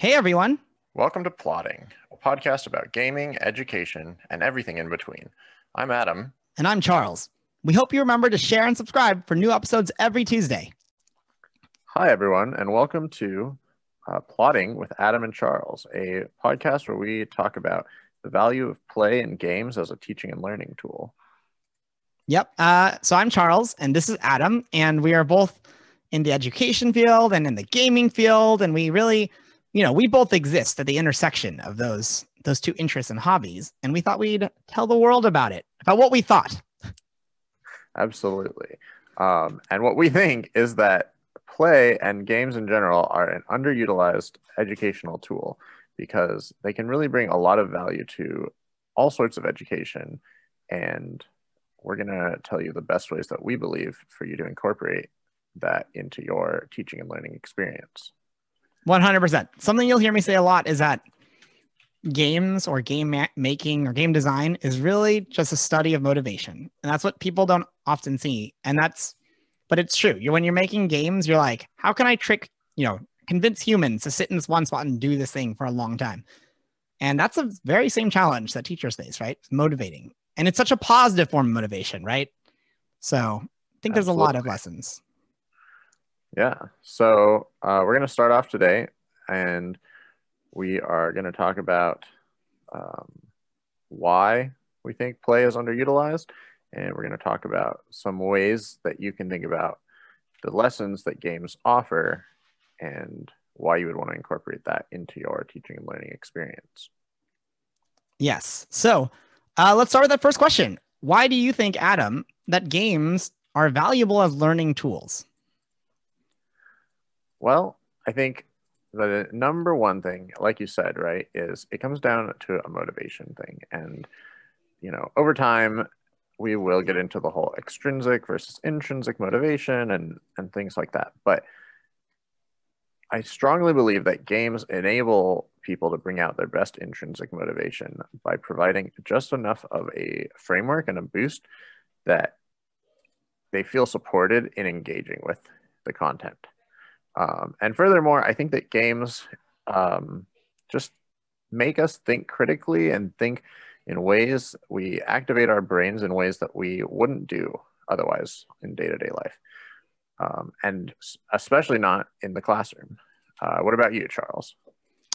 Hey, everyone. Welcome to Plotting, a podcast about gaming, education, and everything in between. I'm Adam. And I'm Charles. We hope you remember to share and subscribe for new episodes every Tuesday. Hi, everyone, and welcome to Plotting with Adam and Charles, a podcast where we talk about the value of play and games as a teaching and learning tool. Yep. So I'm Charles, and this is Adam, and we are both in the education field and in the gaming field, and we really... You know, we both exist at the intersection of those two interests and hobbies, and we thought we'd tell the world about it, about what we thought. Absolutely. And what we think is that play and games in general are an underutilized educational tool because they can really bring a lot of value to all sorts of education. And we're going to tell you the best ways that we believe for you to incorporate that into your teaching and learning experience. 100%. Something you'll hear me say a lot is that games or game making or game design is really just a study of motivation. And that's what people don't often see. And but it's true. When you're making games, you're like, how can I convince humans to sit in this one spot and do this thing for a long time? And that's a very same challenge that teachers face, right? It's motivating. And it's such a positive form of motivation, right? So I think there's a lot of lessons. Yeah, so we're going to start off today, and we are going to talk about why we think play is underutilized, and we're going to talk about some ways that you can think about the lessons that games offer and why you would want to incorporate that into your teaching and learning experience. Yes, so let's start with that first question. Why do you think, Adam, that games are valuable as learning tools? Well, I think the number one thing, like you said, right, is it comes down to a motivation thing. And, you know, over time, we will get into the whole extrinsic versus intrinsic motivation and things like that. But I strongly believe that games enable people to bring out their best intrinsic motivation by providing just enough of a framework and a boost that they feel supported in engaging with the content. And furthermore, I think that games just make us think critically and think in ways we activate our brains in ways that we wouldn't do otherwise in day-to-day life, and especially not in the classroom. What about you, Charles?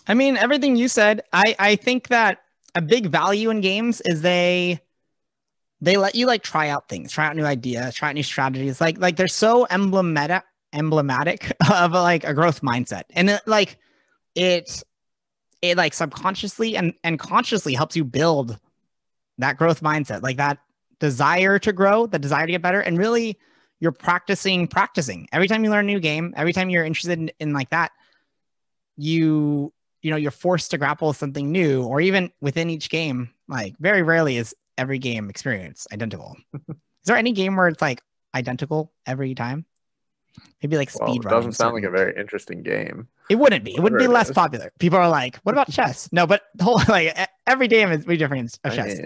I mean, everything you said, I think that a big value in games is they let you like try out things, try out new ideas, try out new strategies. Like they're so emblematic of like a growth mindset, and it subconsciously and consciously helps you build that growth mindset, like that desire to grow, the desire to get better. And really you're practicing every time you learn a new game, every time you're interested in like that, you know, you're forced to grapple with something new, or even within each game, like very rarely is every game experience identical. Is there any game where it's like identical every time? Maybe like speedrun. Well, it doesn't sound like a very interesting game. It wouldn't be. It would be less popular. People are like, "What about chess?" No, but the whole like every game is very different of chess.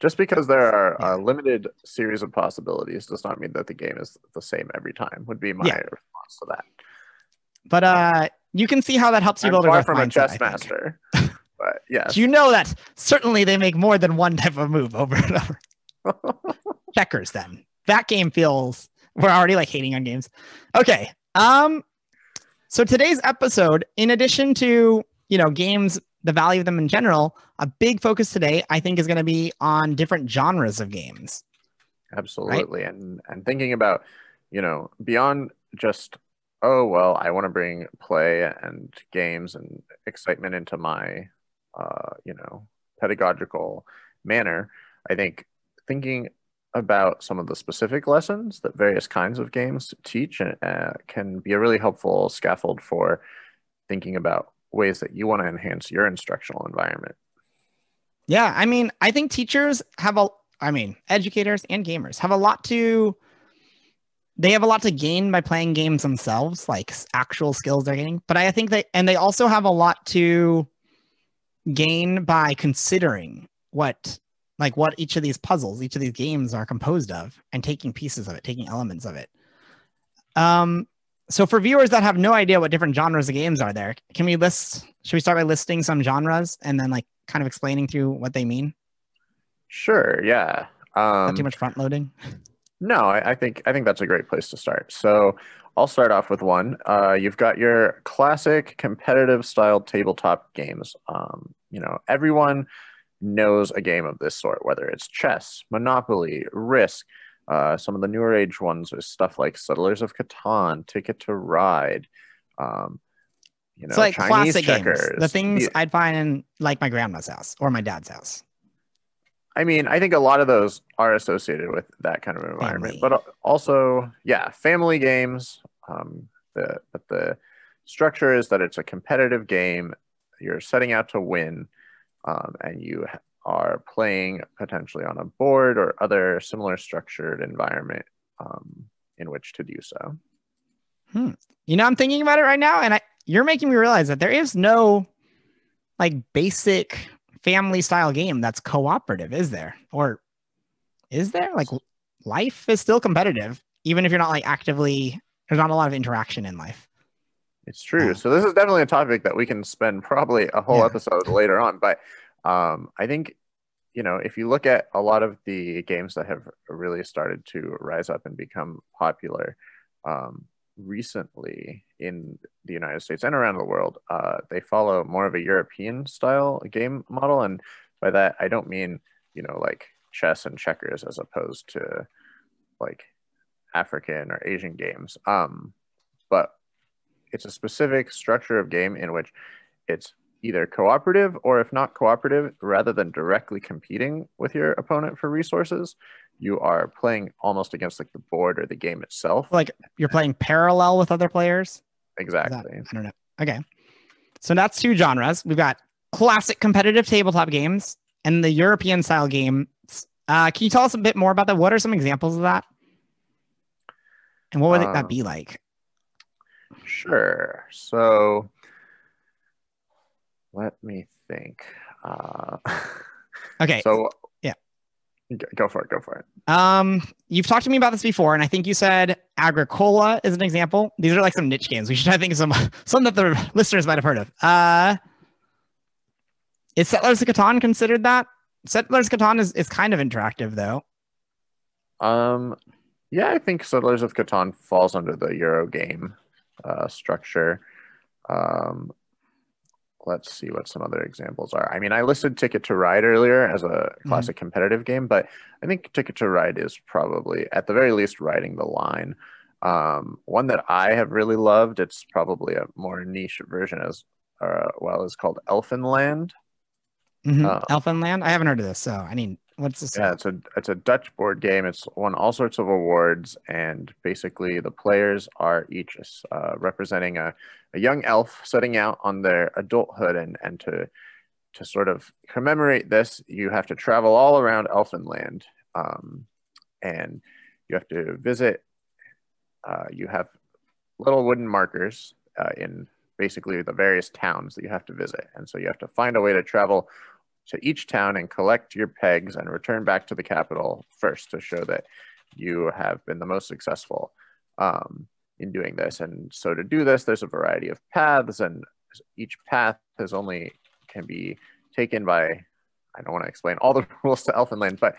Just because there are a limited series of possibilities does not mean that the game is the same every time. Would be my response to that. But you can see how that helps you build a growth mindset. I'm far from a chess master, but yes, you know that certainly they make more than one type of move over and over. Checkers, then that game feels. We're already like hating on games. Okay. So today's episode, in addition to, you know, games, the value of them in general, a big focus today, I think, is going to be on different genres of games. Absolutely. Right? And thinking about, you know, beyond just, oh, well, I want to bring play and games and excitement into my, you know, pedagogical manner. I think thinking about some of the specific lessons that various kinds of games teach can be a really helpful scaffold for thinking about ways that you want to enhance your instructional environment. Yeah, I mean, I think educators and gamers have a lot to gain by playing games themselves, like actual skills they're gaining. But I think they also have a lot to gain by considering what each of these puzzles, each of these games are composed of, and taking pieces of it, taking elements of it. So for viewers that have no idea what different genres of games are there, can we list, should we start by listing some genres and then like kind of explaining through what they mean? Sure. Yeah. Not too much front loading. No, I think that's a great place to start. So I'll start off with one. You've got your classic competitive style tabletop games. You know, everyone knows a game of this sort, whether it's chess, Monopoly, Risk. Some of the newer age ones are stuff like Settlers of Catan, Ticket to Ride, you know, so like Chinese classic checkers. Games, the things I'd find in like my grandma's house or my dad's house. I mean, I think a lot of those are associated with that kind of environment, but also, yeah, family games. But the structure is that it's a competitive game. You're setting out to win, and you are playing potentially on a board or other similar structured environment in which to do so. Hmm. You know, I'm thinking about it right now, and you're making me realize that there is no like basic family style game that's cooperative, is there? Or is there? Like life is still competitive, even if you're not like actively, there's not a lot of interaction in life. It's true. So this is definitely a topic that we can spend probably a whole episode later on, but I think, you know, if you look at a lot of the games that have really started to rise up and become popular recently in the United States and around the world, they follow more of a European style game model. And by that, I don't mean, you know, like chess and checkers as opposed to like African or Asian games. But it's a specific structure of game in which it's either cooperative or if not cooperative, rather than directly competing with your opponent for resources, you are playing almost against like the board or the game itself. Like you're playing parallel with other players. Exactly. I don't know. Okay. So that's two genres. We've got classic competitive tabletop games and the European style games. Can you tell us a bit more about that? What are some examples of that? And what would that be like? Sure. So let me think. Okay. So yeah, go for it. Go for it. You've talked to me about this before, and I think you said Agricola is an example. These are like some niche games. We should, I think, some that the listeners might have heard of. Is Settlers of Catan considered that? Settlers of Catan is kind of interactive, though. Yeah, I think Settlers of Catan falls under the Euro game structure. Let's see what some other examples are. I mean, I listed Ticket to Ride earlier as a classic competitive game, but I think Ticket to Ride is probably, at the very least, riding the line. One that I have really loved, it's probably a more niche version as well, is called Elfenland. Elfenland? I haven't heard of this, so I mean, what's this? Yeah, it's a Dutch board game. It's won all sorts of awards, and basically the players are each representing a young elf setting out on their adulthood, and to sort of commemorate this, you have to travel all around Elfenland, and you have to visit. You have little wooden markers in basically the various towns that you have to visit, and so you have to find a way to travel to each town and collect your pegs and return back to the capital first to show that you have been the most successful in doing this. And so to do this, there's a variety of paths, and each path is only can be taken by, I don't want to explain all the rules to Elfenland, but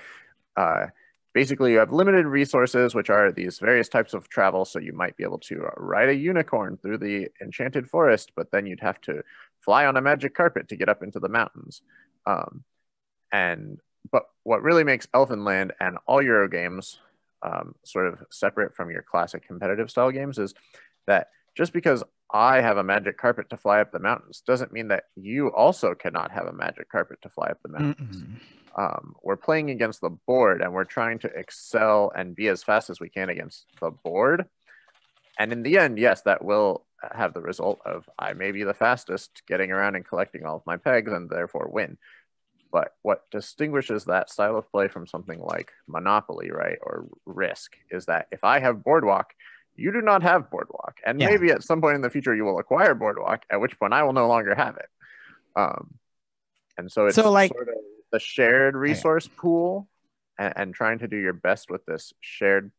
basically you have limited resources, which are these various types of travel. So you might be able to ride a unicorn through the enchanted forest, but then you'd have to fly on a magic carpet to get up into the mountains. But what really makes Elfenland and all Euro games sort of separate from your classic competitive style games is that just because I have a magic carpet to fly up the mountains doesn't mean that you also cannot have a magic carpet to fly up the mountains. We're playing against the board, and we're trying to excel and be as fast as we can against the board. And in the end, yes, that will have the result of I may be the fastest getting around and collecting all of my pegs and therefore win. But what distinguishes that style of play from something like Monopoly, right, or Risk, is that if I have Boardwalk, you do not have Boardwalk. And maybe at some point in the future you will acquire Boardwalk, at which point I will no longer have it. And so it's so like sort of the shared resource pool and trying to do your best with this shared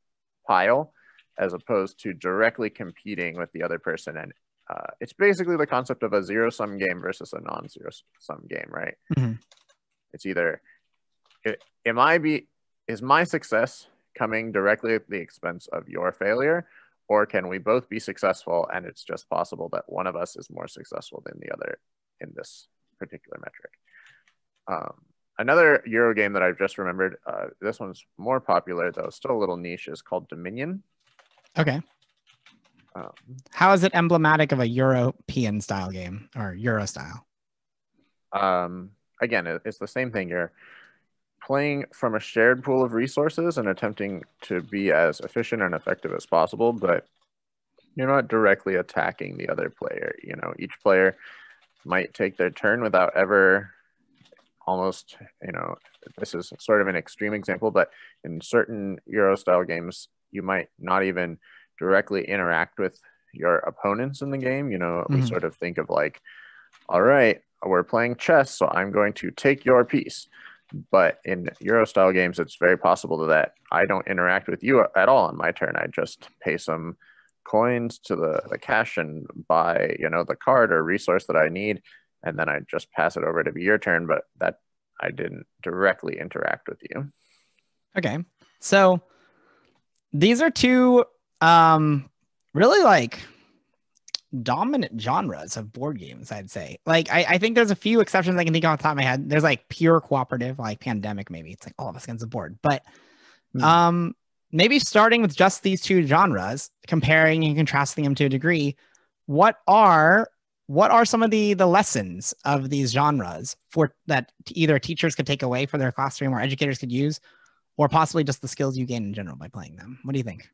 pile as opposed to directly competing with the other person. And it's basically the concept of a zero-sum game versus a non-zero-sum game, right? Mm-hmm. It's either, is my success coming directly at the expense of your failure, or can we both be successful? And it's just possible that one of us is more successful than the other in this particular metric. Another Euro game that I've just remembered, this one's more popular though, still a little niche, is called Dominion. Okay. How is it emblematic of a European style game or Euro style? Again, it's the same thing. You're playing from a shared pool of resources and attempting to be as efficient and effective as possible, but you're not directly attacking the other player. You know, each player might take their turn without ever almost, you know, this is sort of an extreme example, but in certain Euro style games, you might not even directly interact with your opponents in the game. You know, we sort of think of like, all right, we're playing chess, so I'm going to take your piece. But in Euro style games, it's very possible that I don't interact with you at all on my turn. I just pay some coins to the cash and buy, you know, the card or resource that I need, and then I just pass it over to be your turn, but that I didn't directly interact with you. Okay. So these are two really like dominant genres of board games, I'd say. Like, I think there's a few exceptions I can think of off the top of my head. There's like pure cooperative, like Pandemic, maybe. It's like all of us against the board. But maybe starting with just these two genres, comparing and contrasting them to a degree, what are some of the lessons of these genres for that either teachers could take away for their classroom or educators could use, or possibly just the skills you gain in general by playing them? What do you think?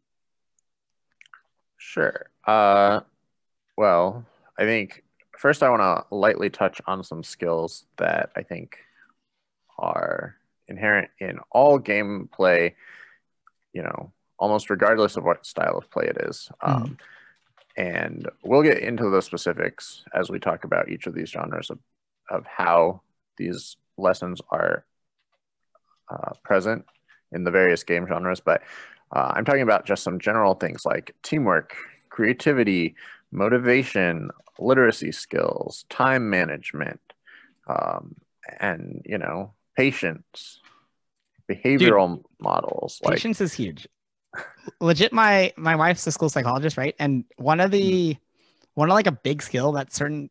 Sure. Well, I think first I want to lightly touch on some skills that I think are inherent in all gameplay, you know, almost regardless of what style of play it is. And we'll get into the specifics as we talk about each of these genres of how these lessons are present in the various game genres. But I'm talking about just some general things like teamwork, creativity, motivation, literacy skills, time management, and, you know, patience, behavioral models. Patience is huge. Legit, my wife's a school psychologist, right? And one of like a big skill that certain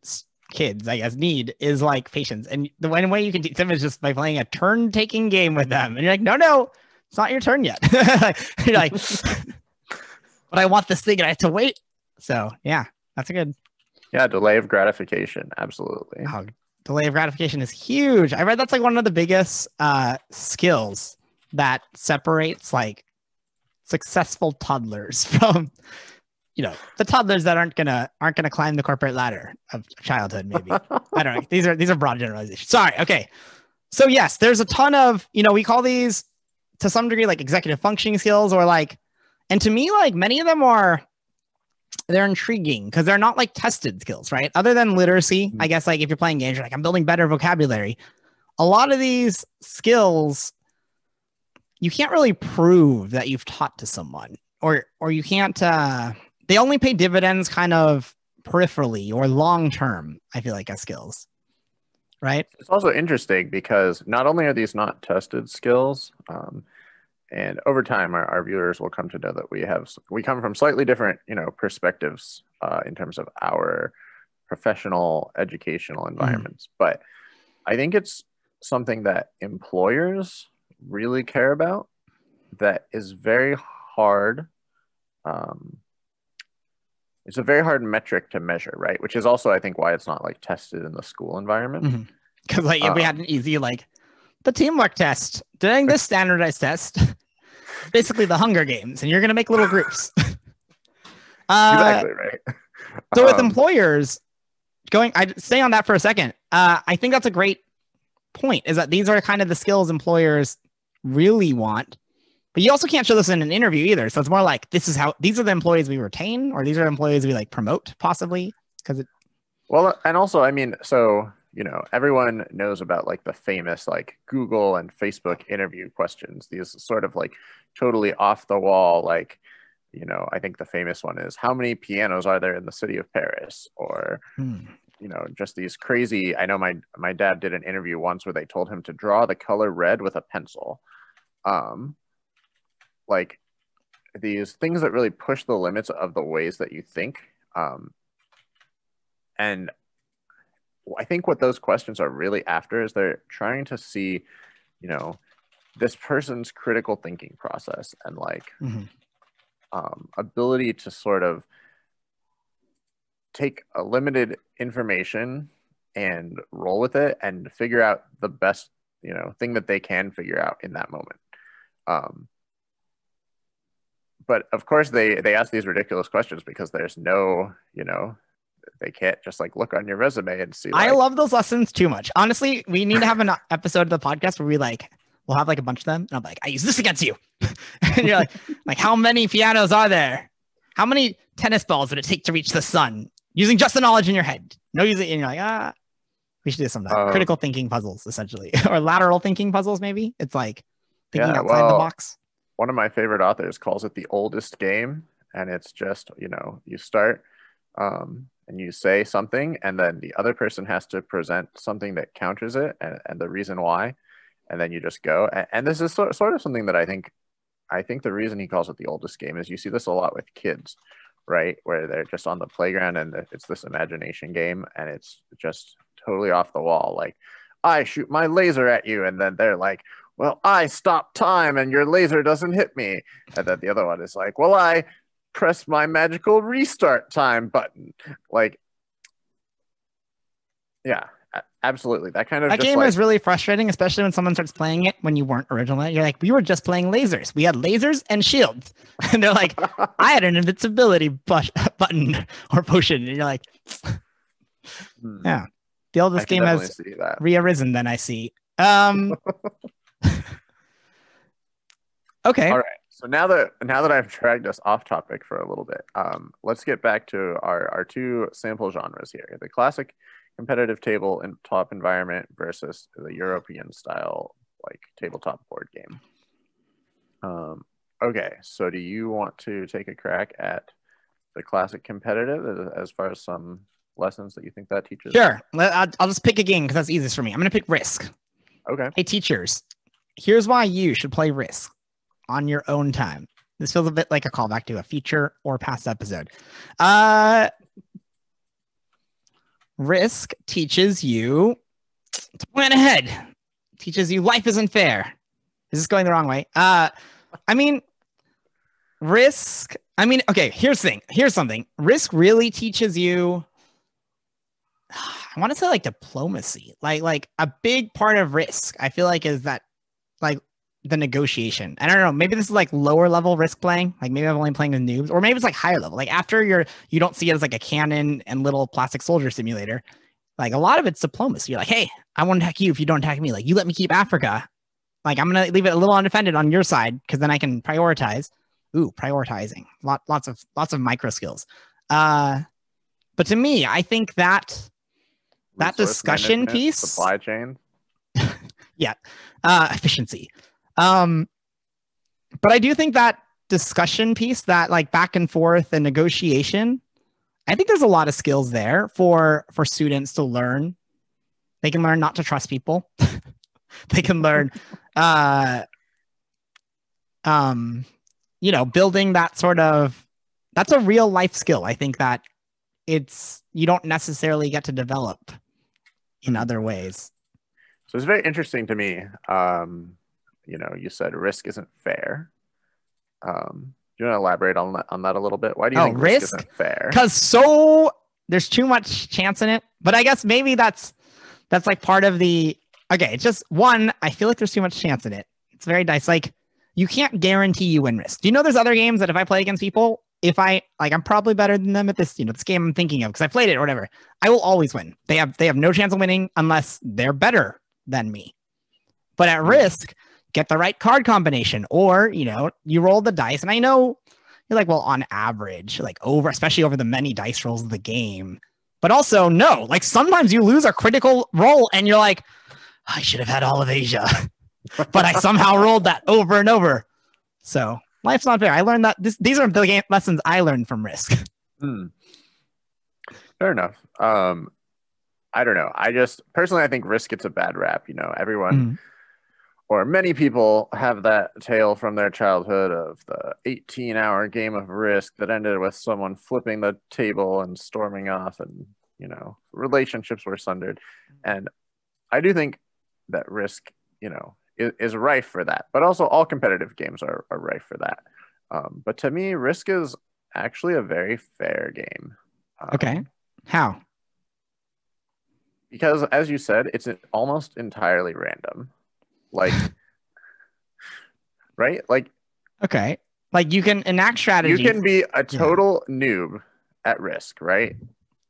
kids, I guess, need is like patience. And the one way you can teach them is just by playing a turn-taking game with them. And you're like, no, it's not your turn yet. You're like, but I want this thing and I have to wait. So yeah, that's a good. Yeah, delay of gratification, absolutely. Oh, delay of gratification is huge. I read that's like one of the biggest skills that separates like successful toddlers from, you know, the toddlers that aren't gonna climb the corporate ladder of childhood. Maybe I don't know. These are broad generalizations. Sorry. Okay. So yes, there's a ton of, you know, we call these to some degree like executive functioning skills or like, and to me like many of them are. They're intriguing because they're not like tested skills, right? Other than literacy, I guess, like if you're playing games, you're like, I'm building better vocabulary. A lot of these skills, you can't really prove that you've taught to someone, or you can't, they only pay dividends kind of peripherally or long-term, I feel like, as skills, right? It's also interesting because not only are these not tested skills, and over time, our viewers will come to know that we come from slightly different, you know, perspectives in terms of our professional educational environments. But I think it's something that employers really care about that is very hard. It's a very hard metric to measure, right? Which is also, I think, why it's not like tested in the school environment. Because like if we had an easy like the teamwork test, doing this standardized test. Basically the Hunger Games, and you're going to make little groups. Exactly right. So with employers, I stay on that for a second. I think that's a great point, is that these are kind of the skills employers really want, but you also can't show this in an interview either. So it's more like, these are the employees we retain, or these are employees we like promote possibly. Well, and also, I mean, so, you know, everyone knows about like the famous like Google and Facebook interview questions. These sort of like totally off the wall, like, you know, I think the famous one is how many pianos are there in the city of Paris, or you know, just these crazy. I know my dad did an interview once where they told him to draw the color red with a pencil, like these things that really push the limits of the ways that you think. And I think what those questions are really after is they're trying to see, you know, this person's critical thinking process and like ability to sort of take a limited information and roll with it and figure out the best, you know, thing that they can figure out in that moment. But of course they ask these ridiculous questions because there's no, you know, they can't just like look on your resume and see. Like, I love those lessons too much. Honestly, we need to have an episode of the podcast where we'll have like a bunch of them. And I'll be like, I use this against you. And you're like, how many pianos are there? How many tennis balls would it take to reach the sun? Using just the knowledge in your head. No using it. And you're like, we should do something. Critical thinking puzzles, essentially. Or lateral thinking puzzles, maybe. It's like thinking outside the box. One of my favorite authors calls it the oldest game. And it's just, you know, you start and you say something, and then the other person has to present something that counters it and the reason why. And then you just go. And this is sort of something that I think the reason he calls it the oldest game is you see this a lot with kids, right? Where they're just on the playground and it's this imagination game and it's just totally off the wall. Like, I shoot my laser at you. And then they're like, well, I stop time and your laser doesn't hit me. And then the other one is like, well, I press my magical restart time button. Like, yeah. Absolutely. That kind of that game is really frustrating, especially when someone starts playing it when you weren't originally. You're like, we were just playing lasers. We had lasers and shields. And they're like, I had an invincibility button or potion. And you're like, yeah. The oldest game has re-arisen then, I see. Okay. All right. So now that I've dragged us off topic for a little bit, let's get back to our two sample genres here. The classic competitive table and top environment versus the European style, like tabletop board game. Okay, so do you want to take a crack at the classic competitive as far as some lessons that you think that teaches? Sure, I'll just pick a game because that's easiest for me. I'm going to pick Risk. Okay. Hey teachers, here's why you should play Risk on your own time. This feels a bit like a callback to a feature or past episode. Risk teaches you to plan ahead. Teaches you life isn't fair. Is this going the wrong way? Risk. I mean, okay, here's something. Risk really teaches you, I want to say like diplomacy. Like a big part of Risk, I feel like, is that like the negotiation. I don't know. Maybe this is like lower level Risk playing. Like maybe I'm only playing with noobs, or maybe it's like higher level. Like after you don't see it as like a cannon and little plastic soldier simulator. Like a lot of it's diplomacy. You're like, hey, I won't attack you if you don't attack me. Like you let me keep Africa. Like I'm gonna leave it a little undefended on your side because then I can prioritize. Ooh, prioritizing. Lots of micro skills. But to me, I think that discussion piece, supply chain, yeah, efficiency. But I do think that discussion piece, that like back and forth and negotiation, I think there's a lot of skills there for students to learn. They can learn not to trust people. They can learn, you know, building that sort of, that's a real life skill. I think that you don't necessarily get to develop in other ways. So it's very interesting to me. You know, you said Risk isn't fair. Do you want to elaborate on that a little bit? Why do you think risk isn't fair? Because there's too much chance in it. But I guess maybe that's like part of the... Okay, it's just one, I feel like there's too much chance in it. It's very nice. Like, you can't guarantee you win Risk. Do you know there's other games that if I play against people, if I... Like, I'm probably better than them at this, you know, this game I'm thinking of because I played it or whatever. I will always win. They have no chance of winning unless they're better than me. But at Risk... Get the right card combination, or, you know, you roll the dice. And I know you're like, well, on average, like especially over the many dice rolls of the game, but also no, like sometimes you lose a critical roll and you're like, I should have had all of Asia, but I somehow rolled that over and over. So Life's not fair. I learned that. These are the game lessons I learned from Risk. Fair enough. I don't know. I just personally, I think Risk gets a bad rap. You know, everyone or many people have that tale from their childhood of the 18-hour game of Risk that ended with someone flipping the table and storming off, and you know, relationships were sundered. And I do think that Risk, you know, is rife for that. But also, all competitive games are rife for that. But to me, Risk is actually a very fair game. Okay, how? Because, as you said, it's almost entirely random. Like, right? Like, okay. Like, you can enact strategies. You can be a total noob at Risk, right?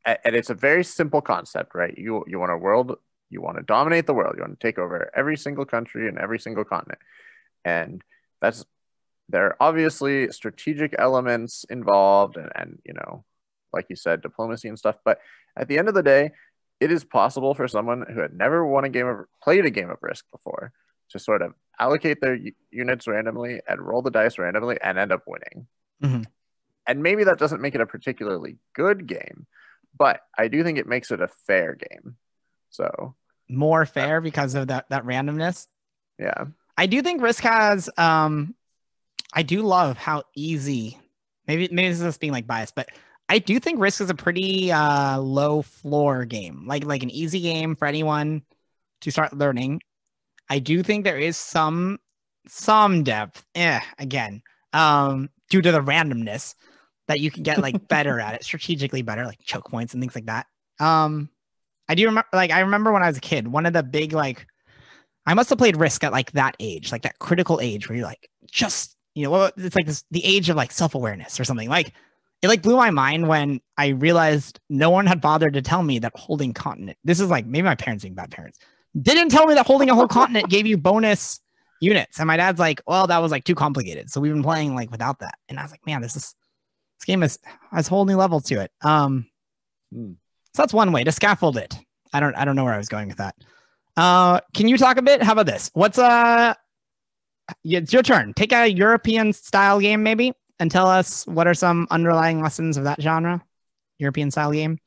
And it's a very simple concept, right? You want a world, you want to dominate the world, you want to take over every single country and every single continent. And there are obviously strategic elements involved and you know, like you said, diplomacy and stuff. But at the end of the day, it is possible for someone who had never played a game of Risk before to sort of allocate their units randomly and roll the dice randomly and end up winning. Mm-hmm. And maybe that doesn't make it a particularly good game, but I do think it makes it a fair game. So more fair because of that randomness. Yeah, I do think Risk has. I do love how easy. Maybe this is just being like biased, but I do think Risk is a pretty low floor game, like an easy game for anyone to start learning. I do think there is some depth, due to the randomness that you can get like better at it, strategically better, like choke points and things like that. I do remember, like, I remember when I was a kid, one of the big, like, I must have played Risk at like that age, like that critical age where you're like, just, you know, it's like this, the age of like self-awareness or something. Like, it like blew my mind when I realized no one had bothered to tell me that holding continent, this is like maybe my parents being bad parents, didn't tell me that holding a whole continent gave you bonus units. And my dad's like, well, that was like too complicated. So we've been playing like without that. And I was like, man, this game has a whole new level to it. So that's one way to scaffold it. I don't know where I was going with that. Can you talk a bit? How about this? It's your turn. Take a European style game maybe and tell us what are some underlying lessons of that genre, European style game.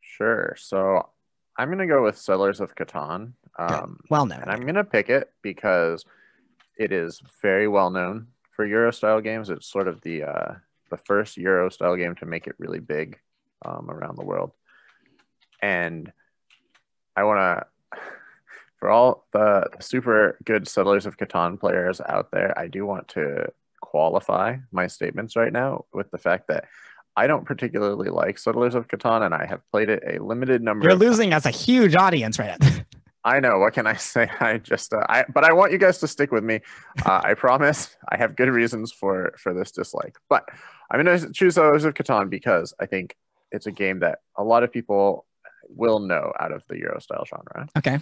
Sure. So I'm going to go with Settlers of Catan. Well known. And I'm going to pick it because it is very well known for Euro style games. It's sort of the first Euro style game to make it really big around the world. And I want to, for all the super good Settlers of Catan players out there, I do want to qualify my statements right now with the fact that I don't particularly like Settlers of Catan, and I have played it a limited number of times. You're losing us a huge audience right now. I know. What can I say? But I want you guys to stick with me. I promise I have good reasons for this dislike. But I'm going to choose Settlers of Catan because I think it's a game that a lot of people will know out of the Euro-style genre. Okay.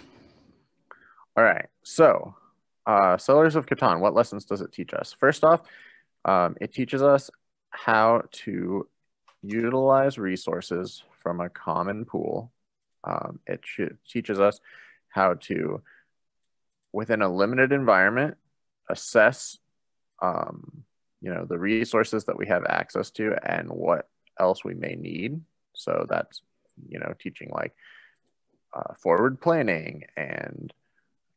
All right. So, Settlers of Catan, what lessons does it teach us? First off, it teaches us how to utilize resources from a common pool. It teaches us how to, within a limited environment, assess you know, the resources that we have access to and what else we may need. So that's, you know, teaching like forward planning and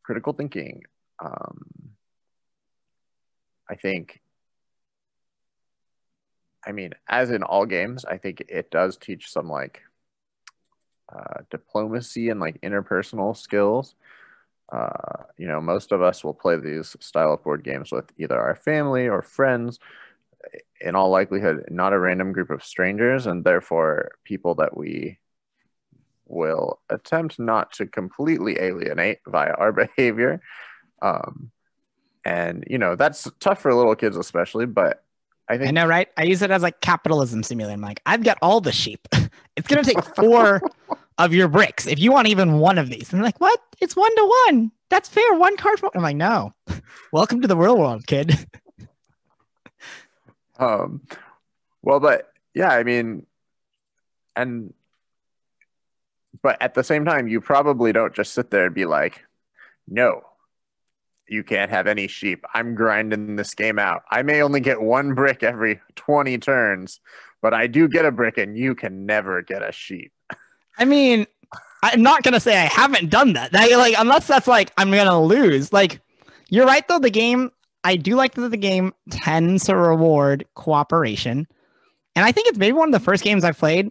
critical thinking. I mean, as in all games, I think it does teach some like diplomacy and like interpersonal skills. You know, most of us will play these style of board games with either our family or friends. In all likelihood, not a random group of strangers, and therefore people that we will attempt not to completely alienate via our behavior. And, you know, that's tough for little kids especially, but I know, right? I use it as like capitalism simulator. I'm like, I've got all the sheep. It's going to take 4 of your bricks if you want even one of these. And they're like, what? It's 1-to-1. That's fair. 1 card. I'm like, no. Welcome to the real world, kid. Well, but yeah, I mean, but at the same time, you probably don't just sit there and be like, no, you can't have any sheep. I'm grinding this game out. I may only get one brick every 20 turns, but I do get a brick, and you can never get a sheep. I mean, I'm not going to say I haven't done that. Unless that's like, I'm going to lose. Like, you're right, though. The game, I do like that the game tends to reward cooperation. And I think it's maybe one of the first games I've played,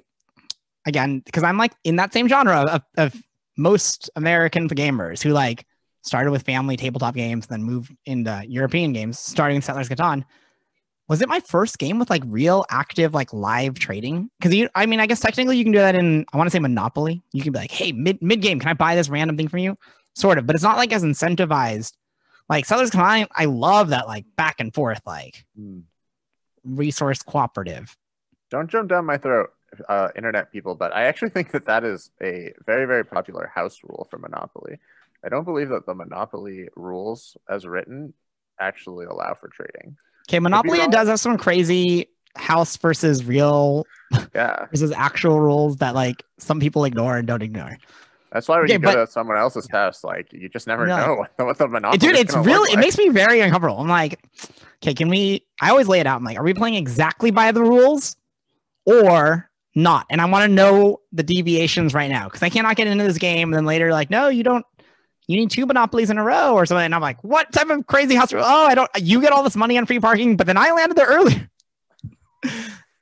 again, because I'm like in that same genre of most American gamers who like started with family tabletop games, then moved into European games, starting Settlers of Catan. Was it my first game with like real active, like live trading? Because I mean, I guess technically you can do that in, I want to say Monopoly. You can be like, hey, mid game, can I buy this random thing from you? Sort of, but it's not like as incentivized. Like Settlers of Catan, I love that like back and forth, like resource cooperative. Don't jump down my throat, internet people, but I actually think that that is a very, very popular house rule for Monopoly. I don't believe that the Monopoly rules as written actually allow for trading. Okay, Monopoly does have some crazy house versus real, versus actual rules that like some people ignore and don't ignore. That's why when you go to someone else's house, like you just never know what the Monopoly. Dude, it's really it makes me very uncomfortable. I'm like, okay, can we? I always lay it out. I'm like, are we playing exactly by the rules or not? And I want to know the deviations right now because I cannot get into this game and then later like, no, you don't. You need 2 monopolies in a row or something. And I'm like, what type of crazy house? Oh, I don't, you get all this money on free parking, but then I landed there earlier.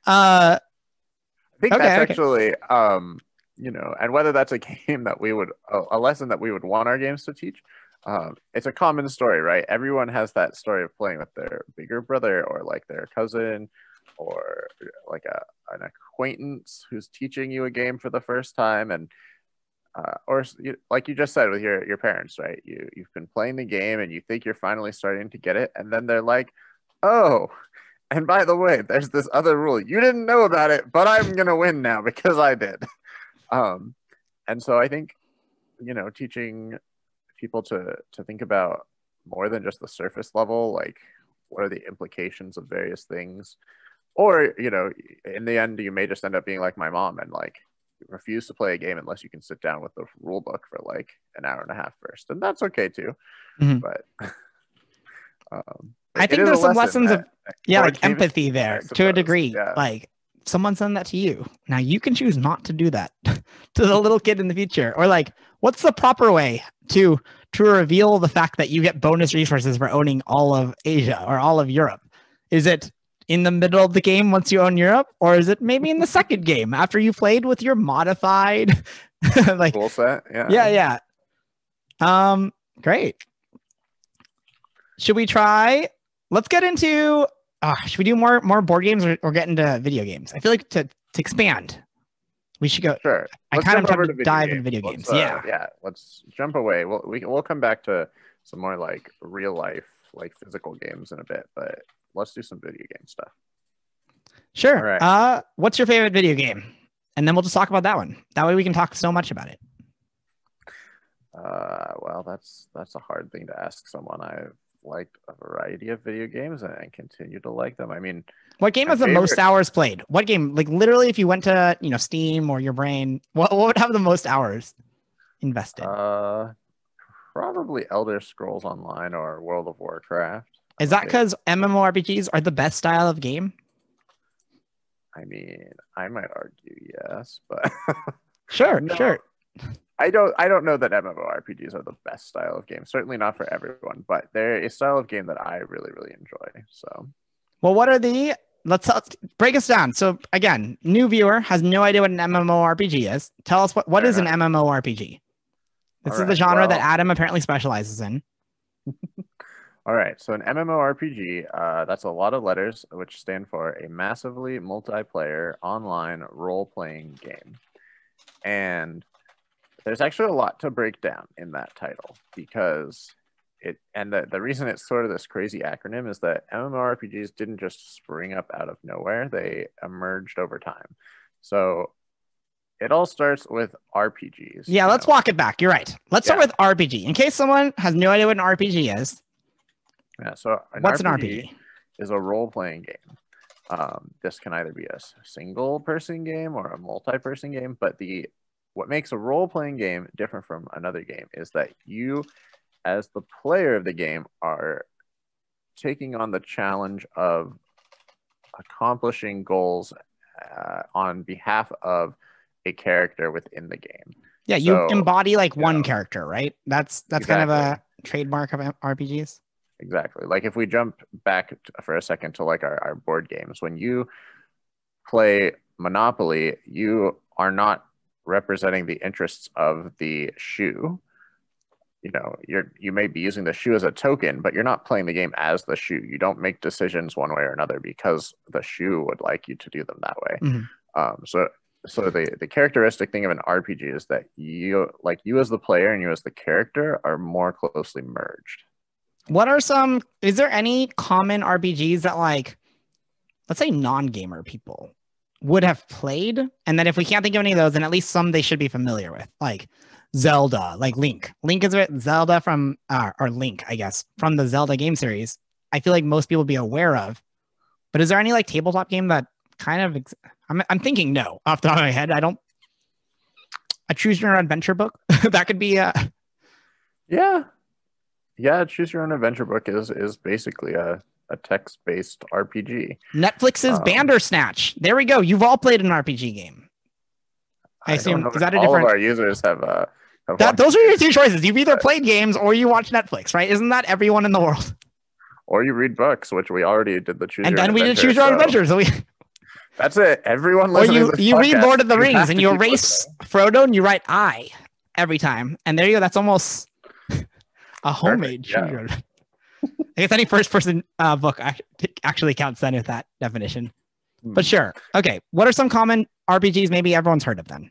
I think that's actually, you know, and whether that's a game that we would, a lesson that we would want our games to teach. It's a common story, right? Everyone has that story of playing with their bigger brother or like their cousin or like an acquaintance who's teaching you a game for the first time. And or like you just said with your parents, right? You've been playing the game and you think you're finally starting to get it. And then they're like, oh, and by the way, there's this other rule. You didn't know about it, but I'm going to win now because I did. And so I think, you know, teaching people to think about more than just the surface level, like what are the implications of various things? Or, you know, in the end, you may just end up being like my mom and like, refuse to play a game unless you can sit down with the rule book for like an hour and a half first, and that's okay too. But I think there's some lessons of like empathy there to a degree. Like someone send that to you, now you can choose not to do that to the little kid in the future, or like what's the proper way to reveal the fact that you get bonus resources for owning all of Asia or all of Europe? Is it in the middle of the game once you own Europe, or is it maybe in the second game after you played with your modified like full set? Yeah. Great. Should we try? Let's get into should we do more board games or get into video games? I feel like to expand, we should go. Sure. I kind of try to dive into video games. Yeah. Let's jump away. We'll come back to some more like real life, like physical games in a bit, but let's do some video game stuff. Sure. All right. What's your favorite video game? And then we'll just talk about that one. That way we can talk so much about it. Well, that's a hard thing to ask someone. I've liked a variety of video games and I continue to like them. I mean, what game has the most hours played? What game? Like literally, if you went to Steam or your brain, what would have the most hours invested? Probably Elder Scrolls Online or World of Warcraft. Is that because MMORPGs are the best style of game? I mean, I might argue yes, but sure. I don't know that MMORPGs are the best style of game. Certainly not for everyone, but they're a style of game that I really, really enjoy. So, well, what are the? Let's break us down. So again, new viewer has no idea what an MMORPG is. Tell us what is an MMORPG. This is the genre that Adam apparently specializes in. All right, so an MMORPG, that's a lot of letters, which stand for a massively multiplayer online role-playing game. And there's actually a lot to break down in that title because the reason it's sort of this crazy acronym is that MMORPGs didn't just spring up out of nowhere, they emerged over time. So it all starts with RPGs. Yeah, let's walk it back, you're right. Let's start with RPG. In case someone has no idea what an RPG is, yeah, so what's an RPG? Is a role-playing game. This can either be a single-person game or a multi-person game, but what makes a role-playing game different from another game is that you, as the player of the game are taking on the challenge of accomplishing goals on behalf of a character within the game. Yeah, so, you embody like one character, right? That's exactly. Kind of a trademark of RPGs. Exactly. Like if we jump back for a second to like our board games, when you play Monopoly, you are not representing the interests of the shoe. You know, you may be using the shoe as a token, but you're not playing the game as the shoe. You don't make decisions one way or another because the shoe would like you to do them that way. Mm-hmm. So the characteristic thing of an RPG is that you as the player and you as the character are more closely merged. What are is there any common RPGs that like, let's say non-gamer people would have played? And then if we can't think of any of those, then at least some they should be familiar with, like Zelda, like Link. Link is Zelda from, or Link, I guess, from the Zelda game series. I feel like most people would be aware of, but is there any like tabletop game that kind of, I'm thinking no, off the top of my head. A choose your own adventure book. That could be Yeah, choose your own adventure book is basically a text-based RPG. Netflix's Bandersnatch. There we go. You've all played an RPG game. I assume is that a different? All of our users have that. Those are your two choices. You've either played games or you watch Netflix, right? Isn't that everyone in the world? Or you read books, which we already did the choose. And then we did choose your own adventure. So we. That's it. Everyone listening. Or you read Lord of the Rings and you erase Frodo and you write I every time. And there you go. That's almost. A homemade children. Yeah. I guess any first-person book actually counts then with that definition. Mm. But sure. Okay. What are some common RPGs maybe everyone's heard of then?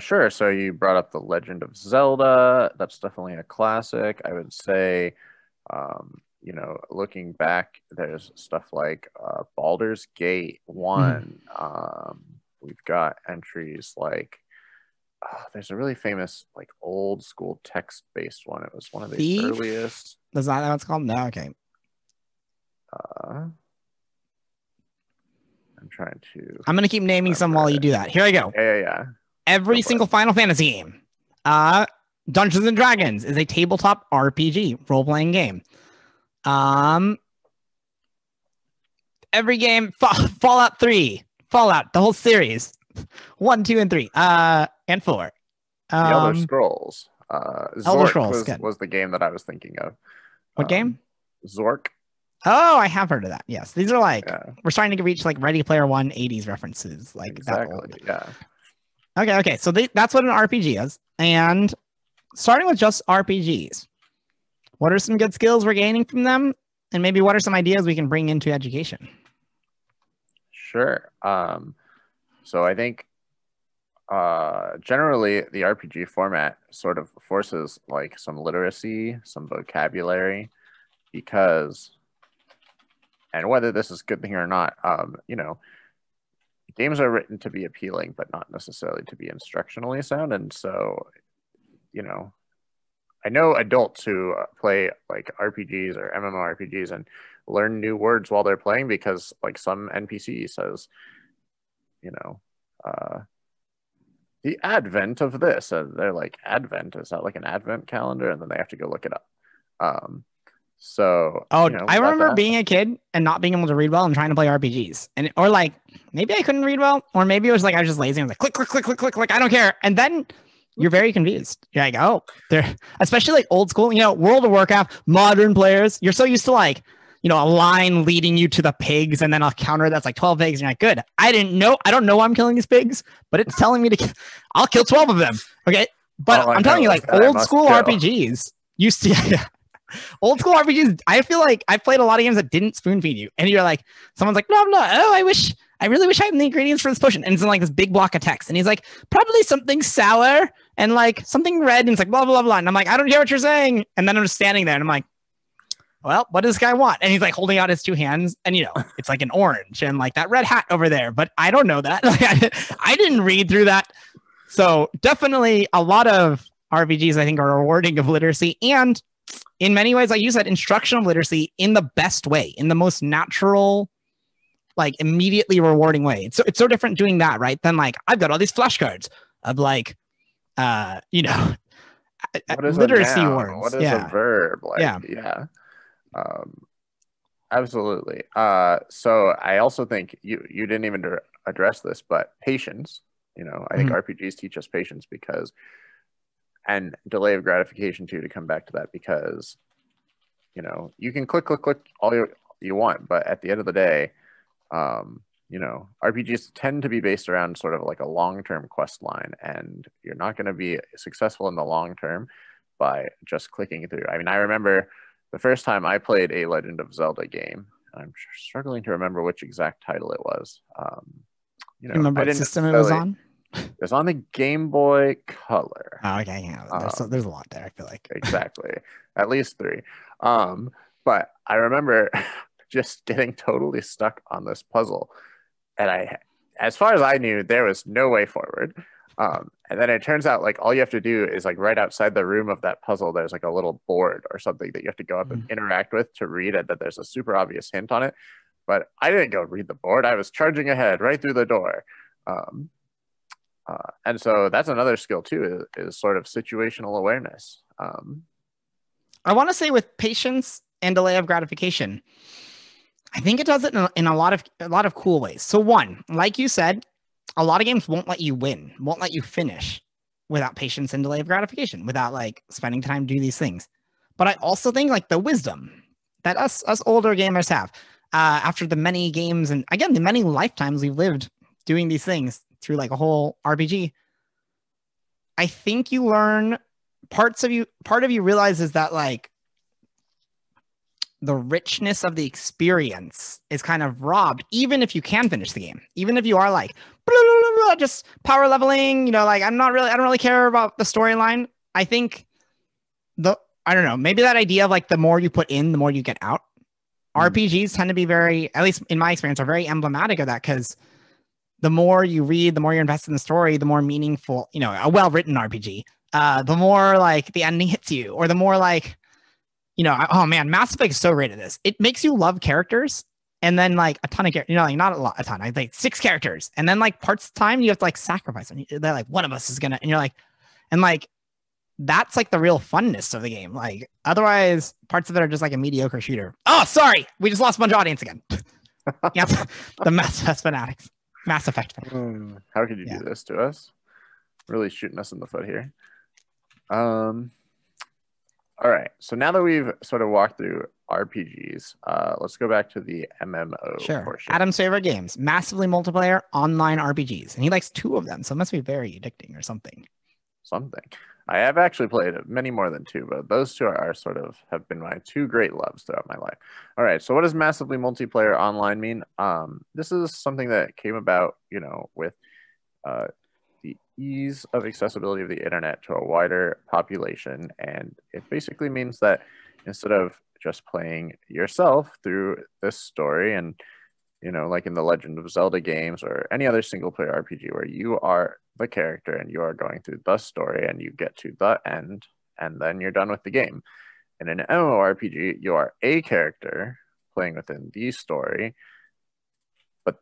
Sure. So you brought up The Legend of Zelda. That's definitely a classic. I would say, looking back, there's stuff like Baldur's Gate 1. Mm. We've got entries like there's a really famous, like, old school text-based one. It was one of the earliest. That's not how it's called? No, okay. I'm going to keep naming some while you do that. Here I go. Yeah. Every single Final Fantasy game. Dungeons and Dragons is a tabletop RPG, role-playing game. Every game, Fallout 3. Fallout, the whole series. 1, 2, and 3. And 4. The Elder Scrolls. Zork was the game that I was thinking of. What game? Zork. Oh, I have heard of that. Yes. These are like, we're starting to reach like Ready Player One 80s references. Like exactly. That old. Yeah. Okay. So that's what an RPG is. And starting with just RPGs, what are some good skills we're gaining from them? And maybe what are some ideas we can bring into education? Sure. So I think generally the RPG format sort of forces like some literacy, some vocabulary, because, and whether this is a good thing or not, games are written to be appealing, but not necessarily to be instructionally sound. And so, I know adults who play like RPGs or MMORPGs and learn new words while they're playing because like some NPC says, the advent of this, and they're like, advent, is that like an advent calendar? And then they have to go look it up. I remember being a kid and not being able to read well and trying to play RPGs, or like maybe I couldn't read well, or maybe it was like I was just lazy and I was like click, I don't care, and then you're very confused. You're like, oh, they're especially like old school, World of Warcraft, modern players. You're so used to like, a line leading you to the pigs and then a counter that's like 12 pigs. And you're like, good. I don't know why I'm killing these pigs, but it's telling me I'll kill 12 of them. Okay. But I'm telling you, like old school RPGs used to, old school RPGs, I feel like I played a lot of games that didn't spoon feed you. And you're like, someone's like, no, I really wish I had the ingredients for this potion. And it's in like this big block of text. And he's like, probably something sour and like something red. And it's like, blah, blah, blah. And I'm like, I don't hear what you're saying. And then I'm just standing there and I'm like, well, what does this guy want? And he's like holding out his two hands and, it's like an orange and like that red hat over there. But I don't know that. Like, I didn't read through that. So definitely a lot of RPGs, I think, are rewarding of literacy. And in many ways, like you said, instructional literacy in the best way, in the most natural, like immediately rewarding way. It's so different doing that, right? Than like, I've got all these flashcards of like, literacy words. What is a verb? Like, yeah. Absolutely. So I also think you didn't even address this, but patience. You know, I think RPGs teach us patience because, and delay of gratification too, to come back to that, because, you know, you can click all you want, but at the end of the day, you know, RPGs tend to be based around sort of like a long-term quest line, and you're not going to be successful in the long term by just clicking through. I mean, I remember the first time I played a Legend of Zelda game, I'm struggling to remember which exact title it was. You know, remember what system it was on? It was on the Game Boy Color. Oh, okay, yeah. There's a lot there, I feel like. Exactly. At least three. But I remember just getting totally stuck on this puzzle. And as far as I knew, there was no way forward. And then it turns out, like, all you have to do is, like, right outside the room of that puzzle, there's, like, a little board or something that you have to go up and interact with to read it, that there's a super obvious hint on it. But I didn't go read the board. I was charging ahead right through the door. And so that's another skill, too, is sort of situational awareness. I want to say with patience and delay of gratification, I think it does it in a lot of cool ways. So one, like you said, a lot of games won't let you win, won't let you finish without patience and delay of gratification, without like spending time doing these things. But I also think like the wisdom that us older gamers have after the many games and again, the many lifetimes we've lived doing these things through like a whole RPG, I think you learn part of you realizes that like the richness of the experience is kind of robbed, even if you can finish the game, even if you are like blah, blah, blah, just power leveling, you know, like I don't really care about the storyline. I think I don't know, maybe that idea of like the more you put in, the more you get out. RPGs tend to be very, at least in my experience, are very emblematic of that, because the more you read, the more you're invested in the story, the more meaningful, you know, a well-written RPG, the more like the ending hits you, or the more like, you know, oh man, Mass Effect is so great at this. It makes you love characters, and then like a ton of characters, you know, like not a lot, a ton, I think 6 characters, and then like parts of the time you have to like sacrifice them. They're like, one of us is gonna, and you're like, and like that's like the real funness of the game. Like otherwise, parts of it are just like a mediocre shooter. Oh, sorry, we just lost a bunch of audience again. Yep, the Mass Effect fanatics. Mass Effect fanatics. How could you do this to us? Really shooting us in the foot here. All right, so now that we've sort of walked through RPGs, let's go back to the MMO portion. Adam's favorite games, massively multiplayer online RPGs, and he likes 2 of them, so it must be very addicting or something. Something. I have actually played many more than 2, but those 2 are sort of have been my 2 great loves throughout my life. All right, so what does massively multiplayer online mean? This is something that came about, you know, with the ease of accessibility of the internet to a wider population, and it basically means that instead of just playing yourself through this story, and you know, like in the Legend of Zelda games or any other single player RPG where you are the character and you are going through the story and you get to the end and then you're done with the game, in an MMORPG you are a character playing within the story, but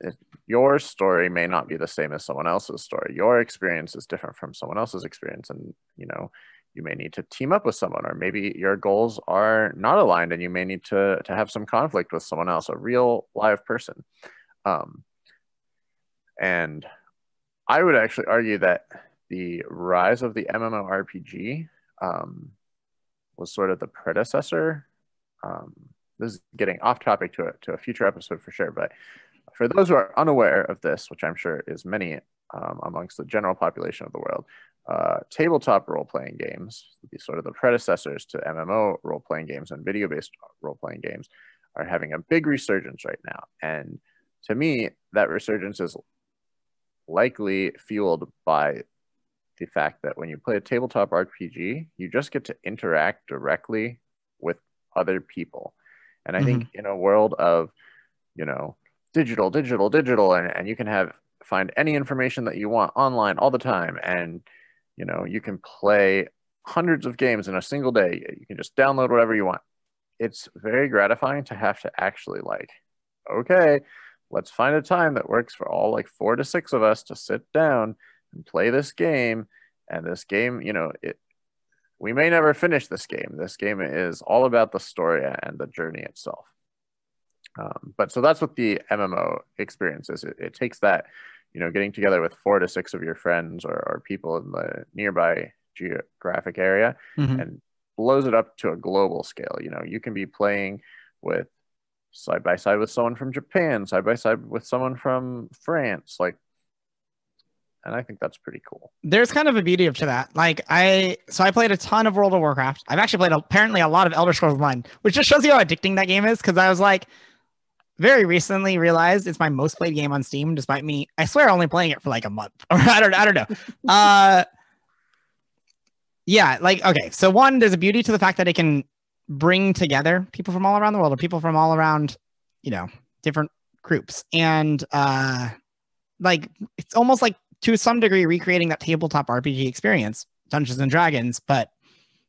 your story may not be the same as someone else's story. Your experience is different from someone else's experience, and you know, you may need to team up with someone, or maybe your goals are not aligned and you may need to have some conflict with someone else, a real live person. And I would actually argue that the rise of the MMORPG was sort of the predecessor. This is getting off topic to a future episode for sure, but for those who are unaware of this, which I'm sure is many amongst the general population of the world, tabletop role-playing games, sort of the predecessors to MMO role-playing games and video-based role-playing games, are having a big resurgence right now. And to me, that resurgence is likely fueled by the fact that when you play a tabletop RPG, you just get to interact directly with other people. And I think in a world of, you know, digital, and you can find any information that you want online all the time, and you know, you can play hundreds of games in a single day, you can just download whatever you want. It's very gratifying to have to actually like, okay, let's find a time that works for all like 4 to 6 of us to sit down and play this game, and this game, you know, it we may never finish this game. This game is all about the story and the journey itself. But so that's what the MMO experience is. It takes that, you know, getting together with 4 to 6 of your friends or people in the nearby geographic area, mm-hmm. and blows it up to a global scale. You know, you can be playing with side by side with someone from Japan, side by side with someone from France, like, and I think that's pretty cool. There's kind of a beauty to that. Like I played a ton of World of Warcraft. I've actually played apparently a lot of Elder Scrolls Online, which just shows you how addicting that game is. Because I was like, very recently realized it's my most played game on Steam, despite me, I swear, only playing it for like a month. Or I don't know. Yeah, like, okay. So one, there's a beauty to the fact that it can bring together people from all around the world, or people from all around, you know, different groups. And like, it's almost like, to some degree, recreating that tabletop RPG experience, Dungeons and Dragons, but,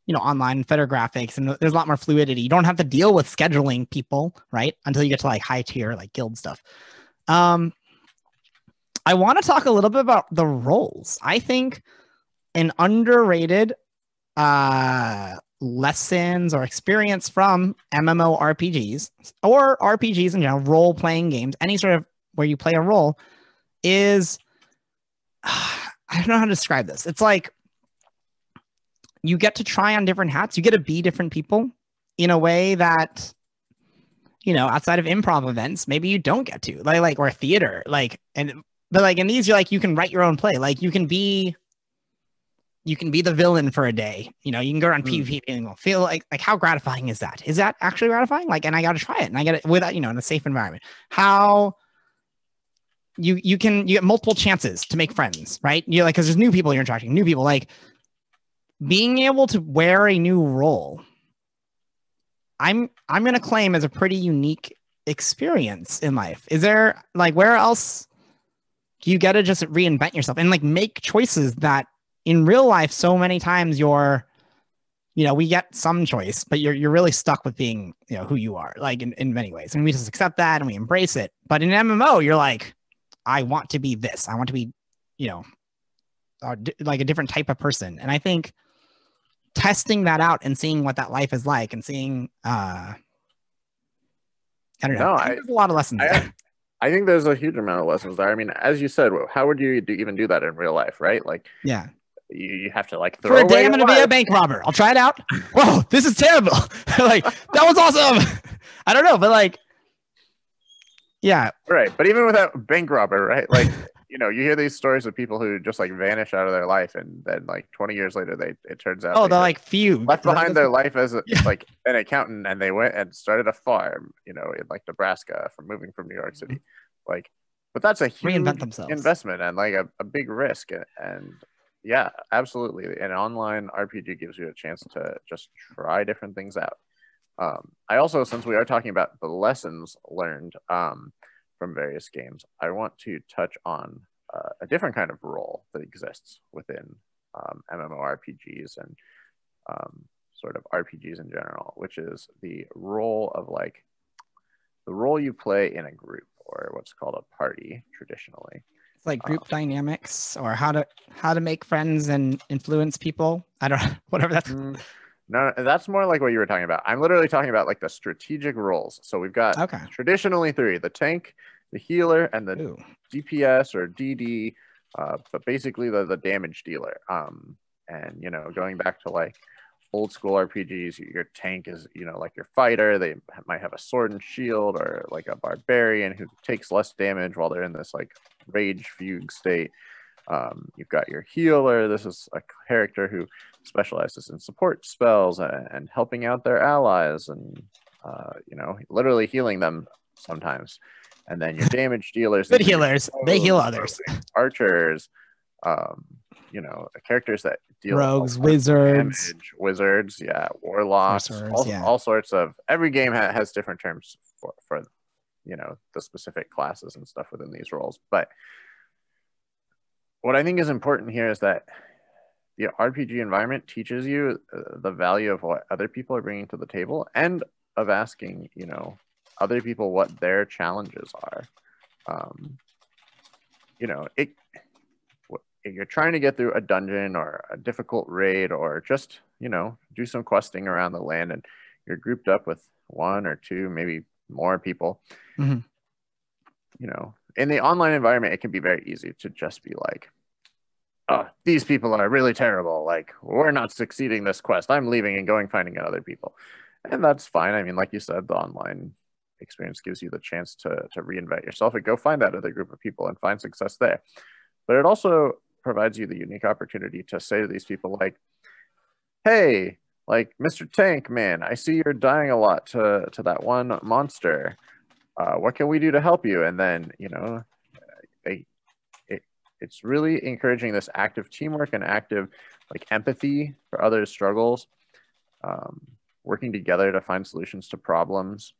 you know, online, better graphics, and there's a lot more fluidity. You don't have to deal with scheduling people, right? Until you get to like high tier, like guild stuff. I want to talk a little bit about the roles. I think an underrated lessons or experience from MMORPGs or RPGs in general, role-playing games, any sort of where you play a role, is... I don't know how to describe this. It's like you get to try on different hats. You get to be different people in a way that, you know, outside of improv events, maybe you don't get to, like or theater, like, and but like in these, you're like, you can write your own play. Like you can be the villain for a day. You know, you can go around PvP and you'll feel like how gratifying is that? Is that actually gratifying? Like, and I got to try it, and I get it without, you know, in a safe environment. How you get multiple chances to make friends, right? You're like, because there's new people you're interacting, new people, like being able to wear a new role. I'm gonna claim as a pretty unique experience in life. Is there like, where else do you get to just reinvent yourself and like make choices that in real life so many times you're, you know, we get some choice, but you're really stuck with being, you know, who you are, like in many ways, and we just accept that and we embrace it. But in an MMO, you're like, I want to be this. I want to be, you know, like a different type of person. And I think testing that out and seeing what that life is like and seeing, I don't know. No, I think there's a lot of lessons there. I think there's a huge amount of lessons there. I mean, as you said, how would you even do that in real life, right? Like, yeah, you have to like throw away. For a day, I'm going to be a bank robber. I'll try it out. Whoa, this is terrible. Like, that was awesome. I don't know, but like, yeah. Right. But even without bank robber, right? Like, you know, you hear these stories of people who just like vanish out of their life, and then like 20 years later, it turns out. Oh, they're like few. Left behind their life as like an accountant, and they went and started a farm, you know, in like Nebraska, from moving from New York City. Like, but that's a huge investment and like a big risk. And yeah, absolutely. An online RPG gives you a chance to just try different things out. I also, since we are talking about the lessons learned from various games, I want to touch on a different kind of role that exists within MMORPGs and sort of RPGs in general, which is the role of like the role you play in a group, or what's called a party traditionally. It's like group dynamics, or how to make friends and influence people. I don't know, whatever that's. No, that's more like what you were talking about. I'm literally talking about like the strategic roles. So we've got traditionally three: the tank, the healer, and the DPS or DD, but basically the damage dealer. And, you know, going back to like old school RPGs, your tank is, you know, like your fighter. They might have a sword and shield, or like a barbarian who takes less damage while they're in this like rage fugue state. You've got your healer. This is a character who specializes in support spells and helping out their allies and, you know, literally healing them sometimes. And then your damage dealers. Good healers. They heal others. Archers, you know, characters that deal with rogues, wizards. Damage, wizards, yeah, warlocks, sorcerers, all sorts of. Every game has different terms for, you know, the specific classes and stuff within these roles. But what I think is important here is that the RPG environment teaches you the value of what other people are bringing to the table, and of asking, you know, other people what their challenges are. You know, you're trying to get through a dungeon or a difficult raid or just, you know, do some questing around the land, and you're grouped up with one or two, maybe more people, mm-hmm. you know, in the online environment, it can be very easy to just be like, oh, these people are really terrible. Like, we're not succeeding this quest. I'm leaving and going finding other people. And that's fine. I mean, like you said, the online experience gives you the chance to reinvent yourself and go find that other group of people and find success there. But it also provides you the unique opportunity to say to these people, like, hey, like, Mr. Tank Man, I see you're dying a lot to that one monster. What can we do to help you? And then, you know, it's really encouraging this active teamwork and active, like, empathy for others' struggles, working together to find solutions to problems.